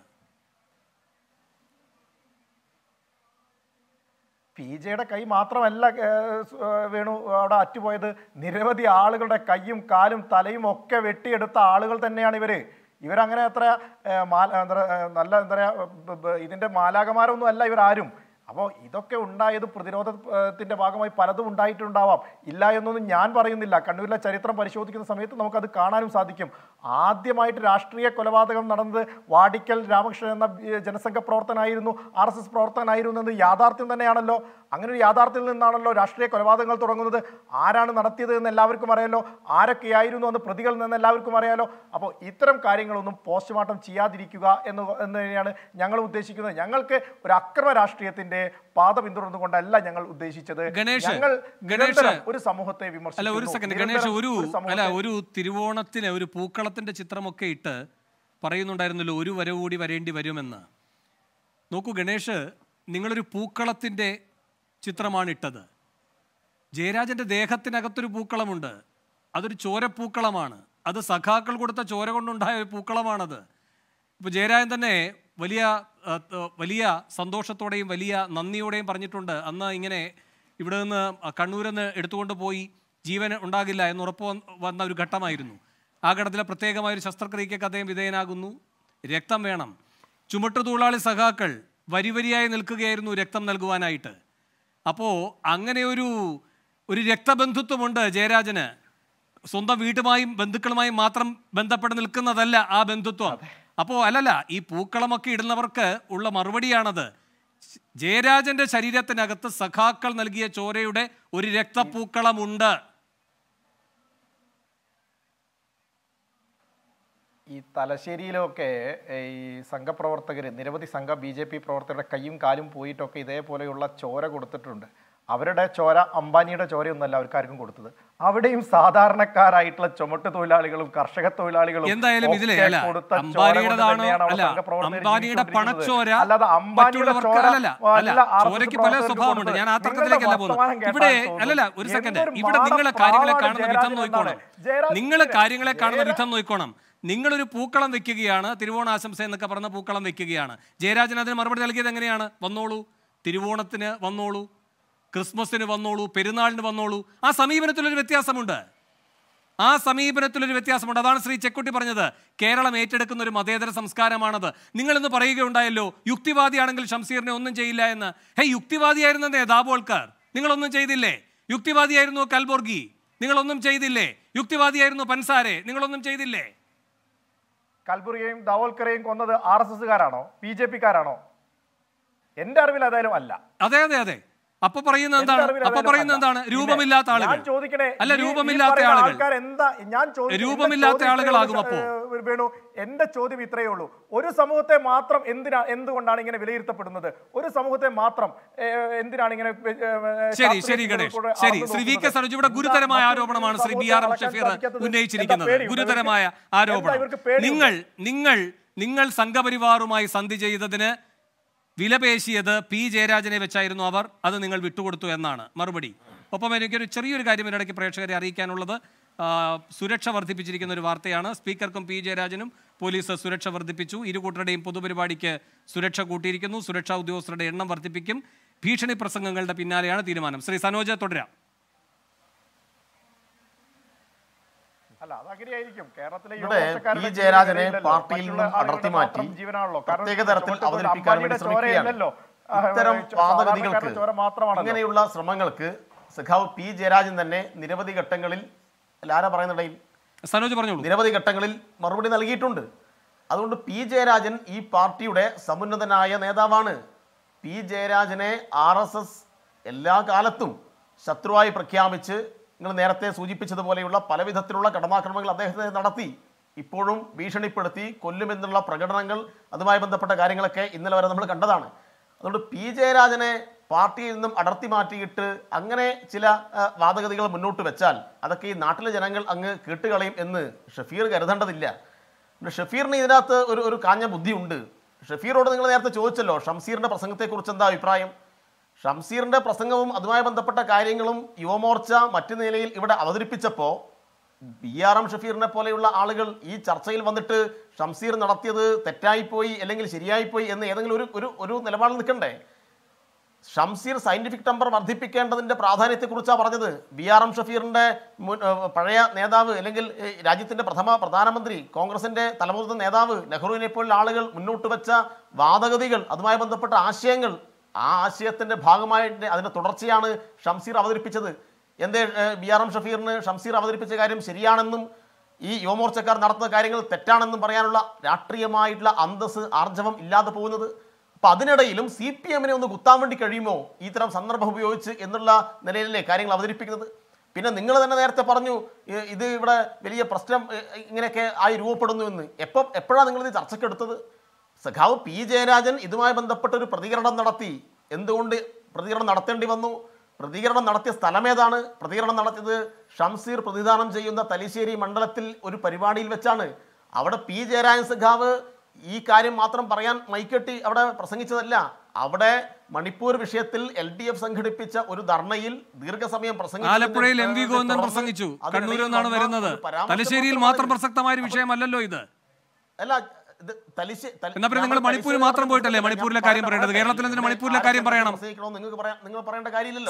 P J Kai Matra and like Venu Atiboy, the Nireva the Article, the Kayim, Kalim, Talim, Okaviti, the Article, the Neanivere. Iveranganatra, Malandra, Malagamar, Livarum. About Idoke Undai, the Purdino, Tindabagamai Paradum died to Dava. Ilayano, Nyan Parin, the Lakanula Charitra, Parishotik, Samet, Noka, the Kanam Sadikim. Adimite Rastria, Kolavadam, Naran, the Vadical, Ramakshan, the Janasaka Protan Irunu, Arsis Protan Irun, and the Yadarth in the Nanalo, Angry Yadarth in the Nanalo, Rastria, Kolavadagal Torongo, the Aran Narati and the Lavicumarello, Araki Irun on the Prodigal and the Lavicumarello, about Itram carrying on the postmatum Chia, the Rikuga, and the Yangal Udeshik, the Yangalke, Rakama Rastria. Path of Indra Yangal Udeshicha Ganesh Ganesh Samohote Vimos. Allow a second Ganesh Uru, Uru, Tirivonathin, every Pukalatan, the Chitramocator, Parayundaran, the Luru, Vareudi, Varendi, Varumana. Noku Ganesha, നിങ്ങളൊരു പൂക്കളത്തിൻ്റെ ചിത്രമാണിട്ടത്. ജയരാജൻ്റെ ദേഹത്തിനകത്തൊരു പൂക്കളമുണ്ട്. അതൊരു ചോരപ്പൂക്കളമാണ്. അത് സഖാക്കൾ കൊടുത്ത ചോര കൊണ്ടുണ്ടായ ഒരു പൂക്കളമാണത്. ഇപ്പോൾ ജയരാജൻ തന്നെ വലിയ വലിയ സന്തോഷത്തോടെയും വലിയ നന്ദിയോടെയും പറഞ്ഞിട്ടുണ്ട്, അന്ന് ഇങ്ങനെ ഇവിടെ നിന്ന് കണ്ണൂരിൽ നിന്ന് എടുത്തുകൊണ്ട് പോയി ജീവൻ ഉണ്ടാകില്ല എന്ന് ഉറപ്പ് വന്ന ഒരു ഘട്ടമായിരുന്നു. ആ ഘട്ടത്തിലെ പ്രത്യേകമായൊരു ശസ്ത്രക്രിയയ്ക്കൊക്കെ അദ്ദേഹം വിധേയനാകുന്നു. രക്തം വേണം. ചുമട്ടുതൊഴിലാളി സഖാക്കൾ വരിവരിയായി നിൽക്കുകയായിരുന്നു രക്തം നൽകുവാനായിട്ട്. അപ്പോൾ അങ്ങനെയൊരു ഒരു രക്തബന്ധുത്വമുണ്ട് ജയരാജന്. സ്വന്തം വീടുമായും ബന്ധുക്കളുമായും മാത്രം ബന്ധപ്പെട്ട് നിൽക്കുന്നതല്ല ആ ബന്ധുത്വം. അപ്പോൾ അല്ലല്ല, ഈ പൂക്കളമൊക്കെ ഇടുന്നവർക്ക് ഉള്ള മറുപടിയാണത്. ജയരാജന്റെ ശരീരത്തിനകത്ത് സഖാക്കൾ നൽകിയ ചോരയുടെ ഒരു രക്തപൂക്കളമുണ്ട്. ഈ തലശ്ശേരിയിലൊക്കെ ഈ സംഘപ്രവർത്തകർ, നിരവധി സംഘ ബി ജെ പി പ്രവർത്തകരുടെ കൈയും കാലും പോയിട്ടൊക്കെ ഇതേപോലെയുള്ള ചോര കൊടുത്തിട്ടുണ്ട്. അവരുടെ ചോര അംബാനിയുടെ ചോരയൊന്നുമല്ല അവർക്കാർക്കും കൊടുത്തത്. അവിടെയും സാധാരണക്കാരായിട്ടുള്ള ചുമട്ട് തൊഴിലാളികളും കർഷക തൊഴിലാളികളും നിങ്ങള് കാര്യങ്ങളെ കാണുന്ന വിധം നോക്കണം. നിങ്ങളൊരു പൂക്കളം വെക്കുകയാണ്, തിരുവോണാശംസ എന്നൊക്കെ പറഞ്ഞ പൂക്കളം വെക്കുകയാണ്. ജയരാജൻ അതിന് മറുപടി നൽകിയത് എങ്ങനെയാണ്? വന്നോളൂ, തിരുവോണത്തിന് വന്നോളൂ, ക്രിസ്മസിന് വന്നോളൂ, പെരുന്നാളിന് വന്നോളൂ. ആ സമീപനത്തിലൊരു വ്യത്യാസമുണ്ട്. ആ സമീപനത്തിലൊരു വ്യത്യാസമുണ്ട്. അതാണ് ശ്രീ ചെക്കുട്ടി പറഞ്ഞത്, കേരളം ഏറ്റെടുക്കുന്ന ഒരു മതേതര സംസ്കാരമാണത്. നിങ്ങളിന്ന് പറയുകയുണ്ടായല്ലോ, യുക്തിവാദിയാണെങ്കിൽ ഷംസീറിനെ ഒന്നും ചെയ്യില്ല എന്ന്. ഹേ, യുക്തിവാദിയായിരുന്ന നേതാബോൾക്കാർ നിങ്ങളൊന്നും ചെയ്തില്ലേ? യുക്തിവാദിയായിരുന്നു കൽബോർഗി, നിങ്ങളൊന്നും ചെയ്തില്ലേ? യുക്തിവാദിയായിരുന്നു പൻസാരെ, നിങ്ങളൊന്നും ചെയ്തില്ലേ? കൽബുർഗിയെയും ദാവോൽക്കറെയും കൊന്നത് ആർ എസ് എസുകാരാണോ ബി ജെ പി കാരാണോ? എന്റെ അറിവിൽ ഏതായാലും അല്ല. അതെ അതെ അതെ. അപ്പൊ പറയുന്നത് എന്താണ്? അപ്പൊ പറയുന്നത് എന്താണ്? രൂപമില്ലാത്ത ആളുകൾ. അല്ല, രൂപമില്ലാത്ത ആളുകൾ രൂപമില്ലാത്ത ആളുകളാകും. അപ്പോ വേണു, എന്റെ ചോദ്യം ഇത്രയേ ഉള്ളൂ. ഒരു സമൂഹത്തെ മാത്രം എന്തിനാ എന്തുകൊണ്ടാണ് ഇങ്ങനെ വിലയിരുത്തപ്പെടുന്നത്? ഒരു സമൂഹത്തെ മാത്രം എന്തിനാണ് ഇങ്ങനെ? ശരി ശരി ഗണേഷ്, ശരി. ശ്രീ വി കെ സരോജിയുടെ ഗുരുതരമായ ആരോപണമാണ് Shri B R M Shafeer ഉന്നയിച്ചിരിക്കുന്നത്. ഗുരുതരമായ ആരോപണം. നിങ്ങൾ നിങ്ങൾ നിങ്ങൾ സംഘപരിവാറുമായി സന്ധി ചെയ്തതിന് വിലപേശിയത് പി ജയരാജനെ വെച്ചായിരുന്നു അവർ. അത് നിങ്ങൾ വിട്ടുകൊടുത്തു എന്നാണ് മറുപടി. ഒപ്പം എനിക്കൊരു ചെറിയൊരു കാര്യം ഇടയ്ക്ക് പ്രേക്ഷകരെ അറിയിക്കാനുള്ളത്, സുരക്ഷ വർദ്ധിപ്പിച്ചിരിക്കുന്ന ഒരു വാർത്തയാണ്. സ്പീക്കർക്കും പി ജയരാജനും പോലീസ് സുരക്ഷ വർദ്ധിപ്പിച്ചു. ഇരു കൂട്ടരുടെയും പൊതുപരിപാടിക്ക് സുരക്ഷ കൂട്ടിയിരിക്കുന്നു. സുരക്ഷാ ഉദ്യോഗസ്ഥരുടെ എണ്ണം വർദ്ധിപ്പിക്കും. ഭീഷണി പ്രസംഗങ്ങളുടെ പിന്നാലെയാണ് തീരുമാനം. ശ്രീ സനോജ, തുടരാം. ഇവിടെ ജയരാജനെ പാർട്ടിയിൽ നിന്നും അടർത്തി മാറ്റി പ്രത്യേക തരത്തിൽ അവതരിപ്പിക്കാൻ വേണ്ടി ശ്രമിക്കുകയാണല്ലോ. ഇത്തരം വാദഗതികൾക്ക്, ഇങ്ങനെയുള്ള ശ്രമങ്ങൾക്ക് സഖാവ് പി ജയരാജൻ തന്നെ നിരവധി ഘട്ടങ്ങളിൽ ലാര പറയുന്നിടയിൽ സനോജ് പറഞ്ഞു നിരവധി ഘട്ടങ്ങളിൽ മറുപടി നൽകിയിട്ടുണ്ട്. അതുകൊണ്ട് പി ജയരാജൻ ഈ പാർട്ടിയുടെ സമുന്നതനായ നേതാവാണ്. പി ജയരാജനെ ആർ എസ് എസ് എല്ലാ കാലത്തും ശത്രുവായി പ്രഖ്യാപിച്ച്, നിങ്ങൾ നേരത്തെ സൂചിപ്പിച്ചതുപോലെയുള്ള പല വിധത്തിലുള്ള കടമാക്രമങ്ങൾ അദ്ദേഹത്തെ നടത്തി, ഇപ്പോഴും ഭീഷണിപ്പെടുത്തി കൊല്ലുമെന്നുള്ള പ്രകടനങ്ങൾ, അതുമായി ബന്ധപ്പെട്ട കാര്യങ്ങളൊക്കെ ഇന്നലെ വരെ നമ്മൾ കണ്ടതാണ്. അതുകൊണ്ട് പി ജയരാജനെ പാർട്ടിയിൽ നിന്നും അടർത്തി മാറ്റിയിട്ട് അങ്ങനെ ചില വാദഗതികൾ മുന്നോട്ട് വെച്ചാൽ അതൊക്കെ ഈ നാട്ടിലെ ജനങ്ങൾ അങ്ങ് കേട്ടുകളയും എന്ന് ഷഫീർ കരുതേണ്ടതില്ല. ഷഫീറിന് ഇതിനകത്ത് ഒരു ഒരു കാഞ്ഞ ബുദ്ധിയുണ്ട്. ഷഫീറോട് നിങ്ങൾ നേരത്തെ ചോദിച്ചല്ലോ ഷംസീറിൻ്റെ പ്രസംഗത്തെക്കുറിച്ച് എന്താ അഭിപ്രായം. ഷംസീറിൻ്റെ പ്രസംഗവും അതുമായി ബന്ധപ്പെട്ട കാര്യങ്ങളും യുവമോർച്ച മറ്റു നിലയിൽ ഇവിടെ അവതരിപ്പിച്ചപ്പോൾ ബി ആർ എം ഷഫീറിനെ പോലെയുള്ള ആളുകൾ ഈ ചർച്ചയിൽ വന്നിട്ട് ഷംസീർ നടത്തിയത് തെറ്റായിപ്പോയി അല്ലെങ്കിൽ ശരിയായിപ്പോയി എന്ന് ഏതെങ്കിലും ഒരു ഒരു ഒരു നിലപാടിൽ നിൽക്കണ്ടേ? ഷംസീർ സയൻറ്റിഫിക് നമ്പർ വർദ്ധിപ്പിക്കേണ്ടതിൻ്റെ പ്രാധാന്യത്തെക്കുറിച്ചാണ് പറഞ്ഞത്. ബി ആർ എം ഷഫീറിൻ്റെ പഴയ നേതാവ് അല്ലെങ്കിൽ രാജ്യത്തിൻ്റെ പ്രഥമ പ്രധാനമന്ത്രി, കോൺഗ്രസിൻ്റെ തലമുതിർന്ന നേതാവ് നെഹ്റുവിനെ പോലുള്ള ആളുകൾ മുന്നോട്ട് വെച്ച വാദഗതികൾ, അതുമായി ബന്ധപ്പെട്ട ആശയങ്ങൾ, ആ ആശയത്തിൻ്റെ ഭാഗമായിട്ട് അതിൻ്റെ തുടർച്ചയാണ് ഷംസീർ അവതരിപ്പിച്ചത്. എന്തേ ബി ആർ എം ഷഫീറിന് ഷംസീർ അവതരിപ്പിച്ച കാര്യം ശരിയാണെന്നും ഈ യുവമോർച്ചക്കാർ നടത്തുന്ന കാര്യങ്ങൾ തെറ്റാണെന്നും പറയാനുള്ള രാഷ്ട്രീയമായിട്ടുള്ള അന്തസ്സ്, ആർജവം ഇല്ലാതെ പോകുന്നത്? അപ്പം അതിനിടയിലും സി പി എമ്മിനെ ഒന്ന് കുത്താൻ വേണ്ടി കഴിയുമോ ഇത്തരം സന്ദർഭം ഉപയോഗിച്ച് എന്നുള്ള നിലയിലല്ലേ കാര്യങ്ങൾ അവതരിപ്പിക്കുന്നത്? പിന്നെ നിങ്ങൾ തന്നെ നേരത്തെ പറഞ്ഞു ഇത് ഇവിടെ വലിയ പ്രശ്നം ഇങ്ങനെയൊക്കെ ആയി രൂപപ്പെടുന്നുവെന്ന്. എപ്പോൾ എപ്പോഴാണ് നിങ്ങളിത് ചർച്ചക്കെടുത്തത്? സഖാവ് പി ജയരാജൻ ഇതുമായി ബന്ധപ്പെട്ടൊരു പ്രതികരണം നടത്തി. എന്തുകൊണ്ട് പ്രതികരണം നടത്തേണ്ടി വന്നു? പ്രതികരണം നടത്തിയ സ്ഥലമേതാണ്? പ്രതികരണം നടത്തിയത് ഷംസീർ പ്രതിദാനം ചെയ്യുന്ന തലശ്ശേരി മണ്ഡലത്തിൽ ഒരു പരിപാടിയിൽ വെച്ചാണ്. അവിടെ പി ജയരാജൻ സഖാവ് ഈ കാര്യം മാത്രം പറയാൻ മൈക്കെട്ടി അവിടെ പ്രസംഗിച്ചതല്ല. Avade, Manipur Vishetil, L D F Sankhadipicha, Uru Darnail, Dirgasamian Prasanga, Alapre, Lengi Gondan Prasangichu, Kanduran, another, Talisheri, Matar Prasakamari, Visham Alaloida. Napringal Manipur Matar Botel, Manipurla Karimper, the Geratan and Manipurla Karimper.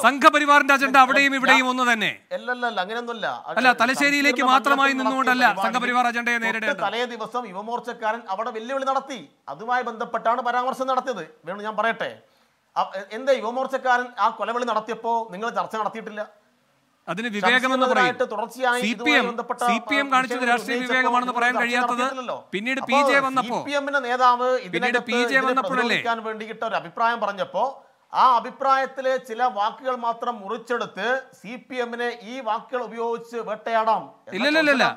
Sanka Parivar doesn't have a name if they won the name. Talisheri Lake Matrama in the Nodala, Sanka Parivar Agenda, and the Tale was some Yuva Morcha current about a Villanati. Adumai and the Patana Paramasanati, Venam Parate. In the Yuva Morcha current, our collaborator Natapo, Ningle Darsanatilla. അതിനെ വിവേകമെന്നൊരു തുടർച്ചയായി CPM CPM കാണിച്ചത് രാഷ്ട്രീയ വിവേകമാണെന്ന് പറയാൻ കഴിയാത്തതല്ലോ. പിന്നീട് P J വന്നപ്പോൾ സിപിഎമ്മിന്റെ നേതാവ് ഇതിനെ പിജെ വന്നപ്പോഴല്ലേ കാൻ വേണ്ടിയിട്ട് ഒരു അഭിപ്രായം പറഞ്ഞപ്പോൾ ആ അഭിപ്രായത്തിലെ ചില വാക്കുകൾ മാത്രം മുറിച്ചെടുത്ത് സിപിഎമ്മിനെ ഈ വാക്കുകൾ ഉപയോഗിച്ച് വെട്ടയാടാം. ഇല്ല ഇല്ല ഇല്ല.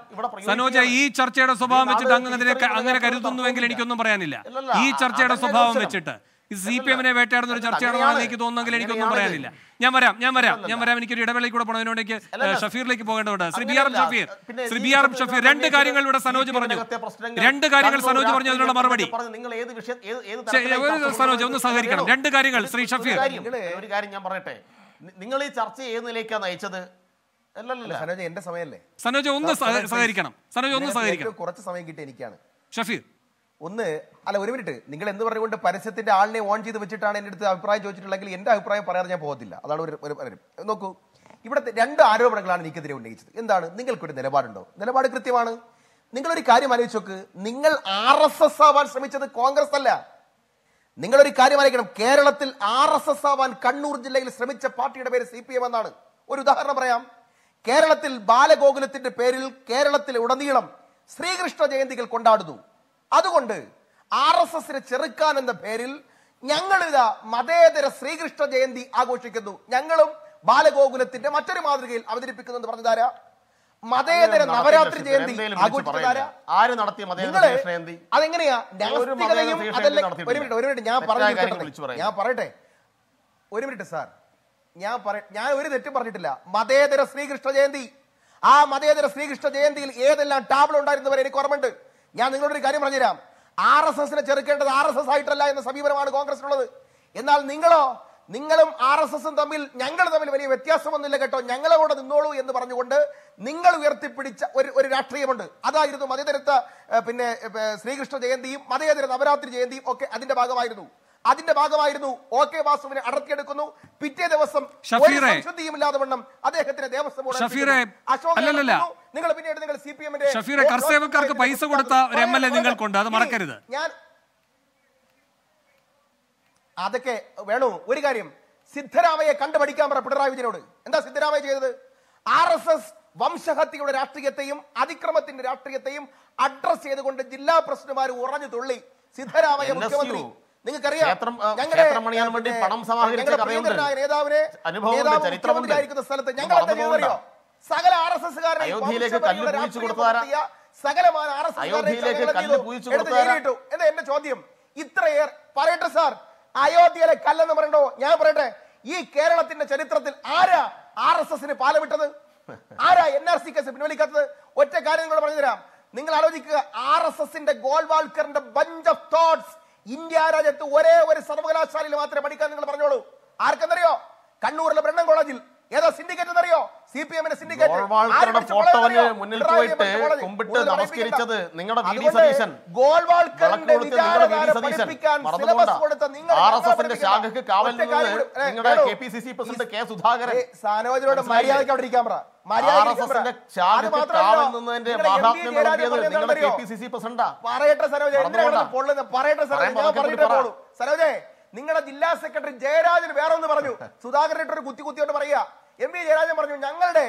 സനോജ ഈ ചർച്ചയുടെ സ്വഭാവം വെച്ചിട്ട് അങ്ങനെ അങ്ങനെ കരുതുന്നുവെങ്കിൽ എനിക്കൊന്നും പറയാനില്ല. ഈ ചർച്ചയുടെ സ്വഭാവം വെച്ചിട്ട് C P M and a veteran or church, I think you don't know. Yamara, Yamara, Yamara, you could take Shafir like a poet order. Sribiar Shafir, Sribiar Shafir, rent the carrier with a Sanoja, rent the carrier Sanoja, Sanoja, rent the carrier, Sri Shafir. Ningali Charti in the lake on each other. Sanoja on the Savaricana, Sanoja on the Savaricana, Shafir. ഒന്ന് അല്ല ഒരു minute നിങ്ങൾ എന്ത് പറഞ്ഞുകൊണ്ട് പരസ്യത്തിന്റെ ആളിനെ on ചെയ്ത് വെച്ചിട്ടാണ് എൻ്റെ അടുത്ത് അഭിപ്രായം ചോദിച്ചിട്ടുണ്ടെങ്കിൽ എൻ്റെ അഭിപ്രായം പറയാതെ ഞാൻ പോകത്തില്ല. അതാണ് ഒരു കാര്യം. നോക്കൂ, ഇവിടെ രണ്ട് ആരോപണങ്ങളാണ് എനിക്കെതിരെ ഉന്നയിച്ചത്. എന്താണ്? നിങ്ങൾക്കൊരു നിലപാടുണ്ടോ? നിലപാട് കൃത്യമാണ്. നിങ്ങളൊരു കാര്യം ആലോചിച്ച് നോക്ക്, നിങ്ങൾ ആർ എസ് എസ് ആവാൻ ശ്രമിച്ചത് കോൺഗ്രസ് അല്ല. നിങ്ങളൊരു കാര്യം ആലോചിക്കണം, കേരളത്തിൽ ആർ എസ് എസ് ആവാൻ കണ്ണൂർ ജില്ലയിൽ ശ്രമിച്ച പാർട്ടിയുടെ പേര് സി പി എം എന്നാണ്. ഒരു ഉദാഹരണം പറയാം, കേരളത്തിൽ ബാലഗോകുലത്തിന്റെ പേരിൽ കേരളത്തിലെ ഉടനീളം ശ്രീകൃഷ്ണ ജയന്തികൾ കൊണ്ടാടുന്നു. അതുകൊണ്ട് ആർഎസ്എസിനെ ചെറുക്കാൻ എന്ന പേരിൽ ഞങ്ങളിതാ മതേതര ശ്രീകൃഷ്ണ ജയന്തി ആഘോഷിക്കുന്നു, ഞങ്ങളും ബാലഗോകുലത്തിന്റെ മറ്റൊരു മാതൃകയിൽ അവതരിപ്പിക്കുന്നു എന്ന് പറഞ്ഞതാരാ? മതേതര നവരാത്രി ജയന്തി ആഘോഷിച്ചതാരാ? ആര് നടത്തിയ മതേതര ജയന്തി? അതെങ്ങനെയാ നാസ്തികതയും അതല്ല. ഒരു മിനിറ്റ് ഒരു മിനിറ്റ് ഞാൻ പറഞ്ഞു ഞാൻ പറയട്ടെ ഒരു മിനിറ്റ് സാർ ഞാൻ ഞാൻ ഒരു തെറ്റും പറഞ്ഞിട്ടില്ല. മതേതര ശ്രീകൃഷ്ണ ജയന്തി, ആ മതേതര ശ്രീകൃഷ്ണ ജയന്തിയിൽ ഏതെല്ലാം ടാബ്ലോ ഉണ്ടായിരുന്നവരെ എനിക്ക് ഓർമ്മയുണ്ട്. ഞാൻ നിങ്ങളോടൊരു കാര്യം പറഞ്ഞുതരാം, ആർ എസ് എസിനെ ചെറുക്കേണ്ടത് ആർ എസ് എസ് ആയിട്ടല്ല എന്ന സമീപനമാണ് കോൺഗ്രസിനുള്ളത്. എന്നാൽ നിങ്ങളോ നിങ്ങളും ആർ എസ് എസും തമ്മിൽ ഞങ്ങൾ തമ്മിൽ വലിയ വ്യത്യാസമൊന്നുമില്ല കേട്ടോ, ഞങ്ങളോട് നിന്നോളൂ എന്ന് പറഞ്ഞുകൊണ്ട് നിങ്ങൾ ഉയർത്തിപ്പിടിച്ച ഒരു ഒരു രാഷ്ട്രീയമുണ്ട്. അതായിരുന്നു മതേതരത്തെ പിന്നെ ശ്രീകൃഷ്ണ ജയന്തിയും മതേതര നവരാത്രി ജയന്തിയും ഒക്കെ അതിന്റെ ഭാഗമായിരുന്നു. അതിന്റെ ഭാഗമായിരുന്നു ഒ കെ വാസുവിനെ അടക്കിയെടുക്കുന്നു. പിറ്റേ ദിവസം ശുദ്ധിയുമില്ലാതെ വണ്ണം അദ്ദേഹത്തിന് ദേവസ്വം നിങ്ങൾ പിന്നീട് നിങ്ങൾ സി പി എമ്മിന്റെ പൈസ കൊടുത്ത നിങ്ങൾക്കുണ്ട്, അത് മറക്കരുത്. ഞാൻ അതൊക്കെ വേണു. ഒരു കാര്യം, സിദ്ധരാമയ്യെ കണ്ടുപഠിക്കാൻ പറ പിണറായി വിജയനോട്. എന്താ സിദ്ധരാമയ്യ ചെയ്തത്? ആർ എസ് എസ് വംശഹത്യയുടെ രാഷ്ട്രീയത്തെയും അതിക്രമത്തിന്റെ രാഷ്ട്രീയത്തെയും അഡ്രസ് ചെയ്തുകൊണ്ട് ജില്ലാ പ്രസിഡന്റുമാർ ഉറഞ്ഞു തുള്ളി. സിദ്ധരാമയ്യ മുഖ്യമന്ത്രി, നിങ്ങൾക്കറിയാം, നേതാവിനെ മുഖ്യമന്ത്രിയായിരിക്കുന്ന സ്ഥലത്ത് ഞങ്ങൾ എന്താ ചെയ്തറിയോ? സകല ആർ എസ് എസ്കാരനെ സകലമായ ആർ എസ് എസ്കാരനെ എന്താ എന്റെ ചോദ്യം? ഇത്രയേറെ പറയട്ടെ സാർ, അയോധ്യയിലെ കല്ലെന്ന് പറയണ്ടോ? ഞാൻ പറയട്ടെ, ഈ കേരളത്തിന്റെ ചരിത്രത്തിൽ ആരാ ആർ എസ് എസിന് പാലമിട്ടത്? ആരാ എൻ ആർ സി കേസ് പിൻവലിക്കാത്തത്? ഒറ്റ കാര്യം നിങ്ങൾ പറഞ്ഞുതരാം, നിങ്ങൾ ആലോചിക്കുക, ആർ എസ് എസിന്റെ ഗോൾവാൾക്കറിന്റെ ബഞ്ച് ഓഫ് തോട്ട്സ് ഇന്ത്യ രാജ്യത്ത് ഒരേ ഒരു സർവകലാശാലയിൽ മാത്രമേ പഠിക്കാൻ നിങ്ങൾ പറഞ്ഞോളൂ. ആർക്കെന്നറിയോ? കണ്ണൂരിലെ ബ്രണ്ണൻ കോളേജിൽ ഏതോ സിൻഡിക്കേറ്റ് എന്നറിയോ? സി പി എമ്മിന്റെ സാനോജനോട് മര്യാദയ്ക്ക് അവിടെ ഇരിക്കാൻ പറ. പറയട്ടെ സനോജ്, പറയട്ടെ സനോജ്, സനോജേ നിങ്ങളുടെ ജില്ലാ സെക്രട്ടറി ജയരാജൻ വേറെ ഒന്ന് പറഞ്ഞു, സുധാകരൻ ഒരു കുത്തി കുത്തിയോട്ട് പറയുക. എം വി ജയരാജൻ പറഞ്ഞു, ഞങ്ങളുടെ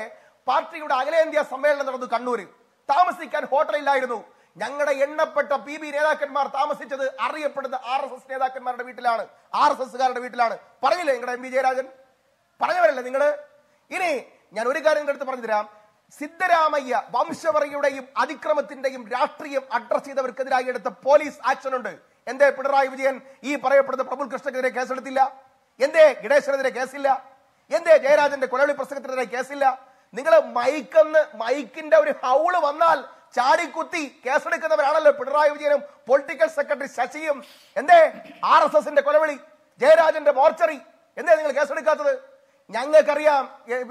പാർട്ടിയുടെ അഖിലേന്ത്യാ സമ്മേളനം നടന്നു കണ്ണൂര്, താമസിക്കാൻ ഹോട്ടലില്ലായിരുന്നു, ഞങ്ങളുടെ എണ്ണപ്പെട്ട പി ബി നേതാക്കന്മാർ താമസിച്ചത് അറിയപ്പെടുന്ന ആർ എസ് എസ് നേതാക്കന്മാരുടെ വീട്ടിലാണ്, ആർ എസ് എസ്കാരുടെ വീട്ടിലാണ്. പറഞ്ഞില്ലേ നിങ്ങളുടെ എം വി ജയരാജൻ? പറഞ്ഞവരല്ലേ നിങ്ങൾ? ഇനി ഞാൻ ഒരു കാര്യം എടുത്ത് പറഞ്ഞു തരാം, സിദ്ധരാമയ്യ വംശവർഗയുടെയും അതിക്രമത്തിന്റെയും രാഷ്ട്രീയം അഡ്രസ് ചെയ്തവർക്കെതിരായി എടുത്ത പോലീസ് ആക്ഷൻ ഉണ്ട്. എന്തേ പിണറായി വിജയൻ ഈ പറയപ്പെടുന്ന പ്രഫുൽ കൃഷ്ണക്കെതിരെ കേസെടുത്തില്ല? എന്തേ ഗണേശനെതിരെ കേസില്ല? എന്തേ ജയരാജന്റെ കൊലവിളി പ്രസംഗത്തിനെതിരെ കേസില്ല? നിങ്ങൾ മൈക്കെന്ന് മൈക്കിന്റെ ഒരു ഹൗള് വന്നാൽ ചാടിക്കുത്തി കേസെടുക്കുന്നവരാണല്ലോ പിണറായി വിജയനും പൊളിറ്റിക്കൽ സെക്രട്ടറി ശശിയും. എന്തേ ആർ എസ് എസിന്റെ കൊലവിളി Jayarajante mortuary, and then Gasuricata, Yanga Karia,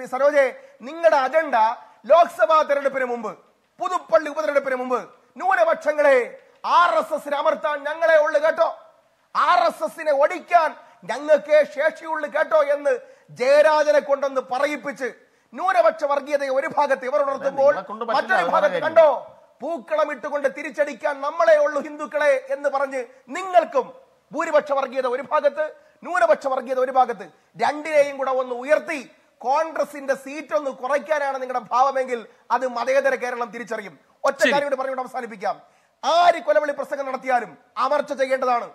Saroje, Ningada agenda, Lok Sabha, the Repermumbu, Pudupalli, the Repermumbu, no one ever Changare, Arasas in Amartha, Nangare Olegato, Arasas in a Vatican, Yanga K, Shashi Olegato, and the Jayarajan Kondan, the Paraipichi, no one ever Chavargia, they were Pagati, they were on the board, Matari Pagando, Pukalamit to go to Tirichadikan, Namale, Old Hindukale, and the Paranje, Ningalkum. Buribachavargia, the Vipagata, Nurabachavargia, the Vipagata, Dandine would have won the Wirti, Congress in the seat on the Korakan and the Pavamangil, and the Madea de Kerala Tiricharim, or Chari Department of Sanipigam. Are equivalent per second of Tiarim, Amarcha Gentadana,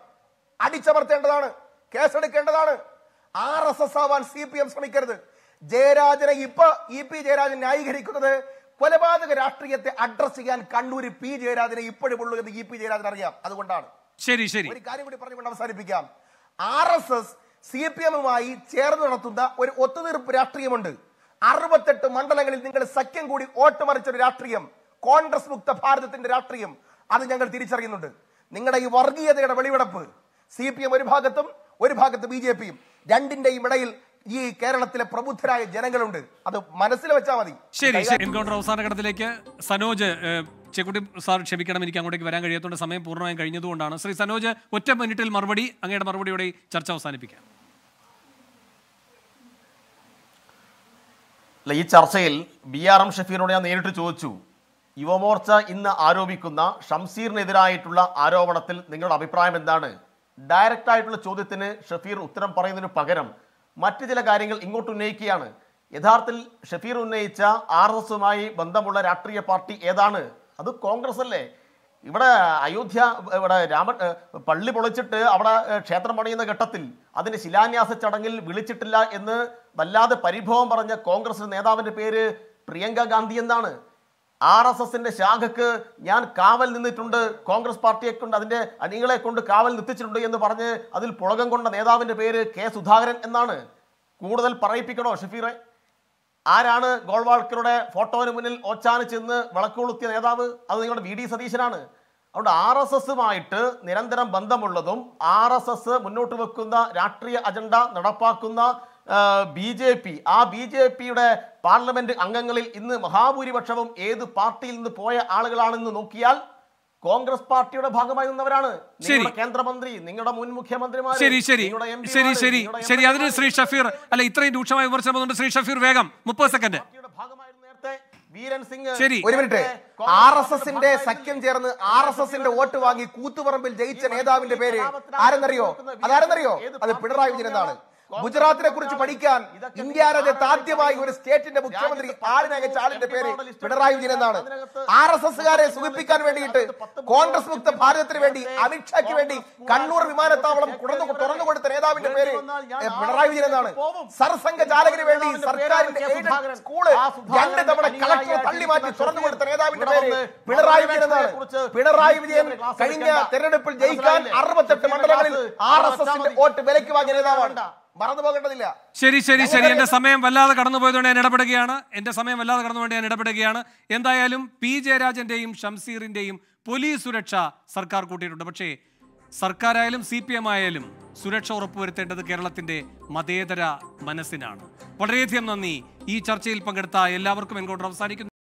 Adichabar Tendana, Castle Kendana, Arasasavan, C P M Soniker, Jera Jerepa, E P Jera and Naikiko, Qualaba the Ratri at the addressing and Kanduri P. Jera, the Epidable of the E P Jera, other one down. Sherry, Sherry, Department of Saripigam. R S S, C P M I, Chair Ratunda, where Otto Pratrium, Arbatet Mandalangal, think a second good automatic ratrium, Congress looked up harder than the ratrium, other younger Tiricharinund. Ningada Vargia, they are a developer. C P M, very Hagatum, very Hagat the B J P, Dandin de Medail, Ye Kerala Prabutra, Janangalund, other Manasila Chavari. Sherry, Encounter of Sanaka Sanoja. Checkup Sar Chemical Varanga on the Same Purna and Karina Dana. Sri Sanoja, whatever little Marvadi, and get Marvadi, Church of Sanipica. Late are sale, B R M Shafirona and the editor Chochu. Yuva Morcha in the Arobikuna, Shamsir Nedra Itula, Arovatil, Ninga Prime and Dana. Direct title Choditine, Shafir Uttaram Paran Pagaram. Matila Garingal Ingo to Nekiana. Yathartil, Shafiru Necha, Arsumai, Bandamula Atria Party Edana. That's Congress. If Ayodhya, Palli Polichit, Avada Chatramani in the Gatatil, Adan Silania Satangil, Vilichitilla in the Balla, the Paribom, Paranja Congress and Neda Pere, Priyanka Gandhi and Dana. R S S in the Shagak, Yan Kaval in the Tunda, Congress Party, and England Kunda Kaval, the Tichunda in the Parane, Adil Polagan, Neda Pere, K. Sudharan and Dana. Kudal Paripikano, Shafira. Arana, Goldwalker, Photominal, Ochanich in the Valakulu, other than V D Sadishan. Out Arasasamite, Nirandaram Bandamuladum, Arasasa, Munotuvakunda, Ratria Agenda, Nadapakunda, B J P. Ah, B J P, Parliament Angangal in the Mahaburi Vachavam, E. the party in the Poya, Alagalan in the Nokial, Congress Party of Hagamai in the Varana, Kendra Mandri, Ningada Munmukhamandri, Seri, Seri, Seri, Seri, Seri, other Sri Shafir, Alitra Duchama, versus Sri Shafir Vegam, Mupa second. Seri, wait a minute. R S S in the second year, R S S in the Watawagi, Kutuvarambil Jates and Eda in the Peri, Aranario, Aranario, and the Pedra in the Gujarat Kurchapadikan, India, the Tatiwa, who is state in the Bukhamandri, Arana, a child in the Peri, Pedra in the R S S, Wipikan Vedi, Congress with the Paratri Vedi, Amichaki Vedi, Kandur Vimanata, Kurano, with the Reda in the Peri, Pedra in the Sarsanga Jalagri Vedi, Sarkar in the eighth school, Yanda, the collector of Palima, Kurano, with the Reda in the Peri, Pedra in the Pedra in the Kanya, Terrible Jakan, Arbat, the Mandalay, R S S in the Ot Berekiva Geneva. Sherry, Sherry, Sherry, and the Same Valla Carnovo and Edapagana, and the Same Valla Carnovo and Edapagana, and the Alum, P J Rajan Dame, Shamsir in Dame, Police Suracha, Sarkar Kuti Dabache, Sarkar Alum, C P M I Alum, Suracha or Purita, the Keralatin Day, Madedra, Manasinana. What Rathiam Nani, E. Churchill Pangata, Elaborkum and Godra of Sadik.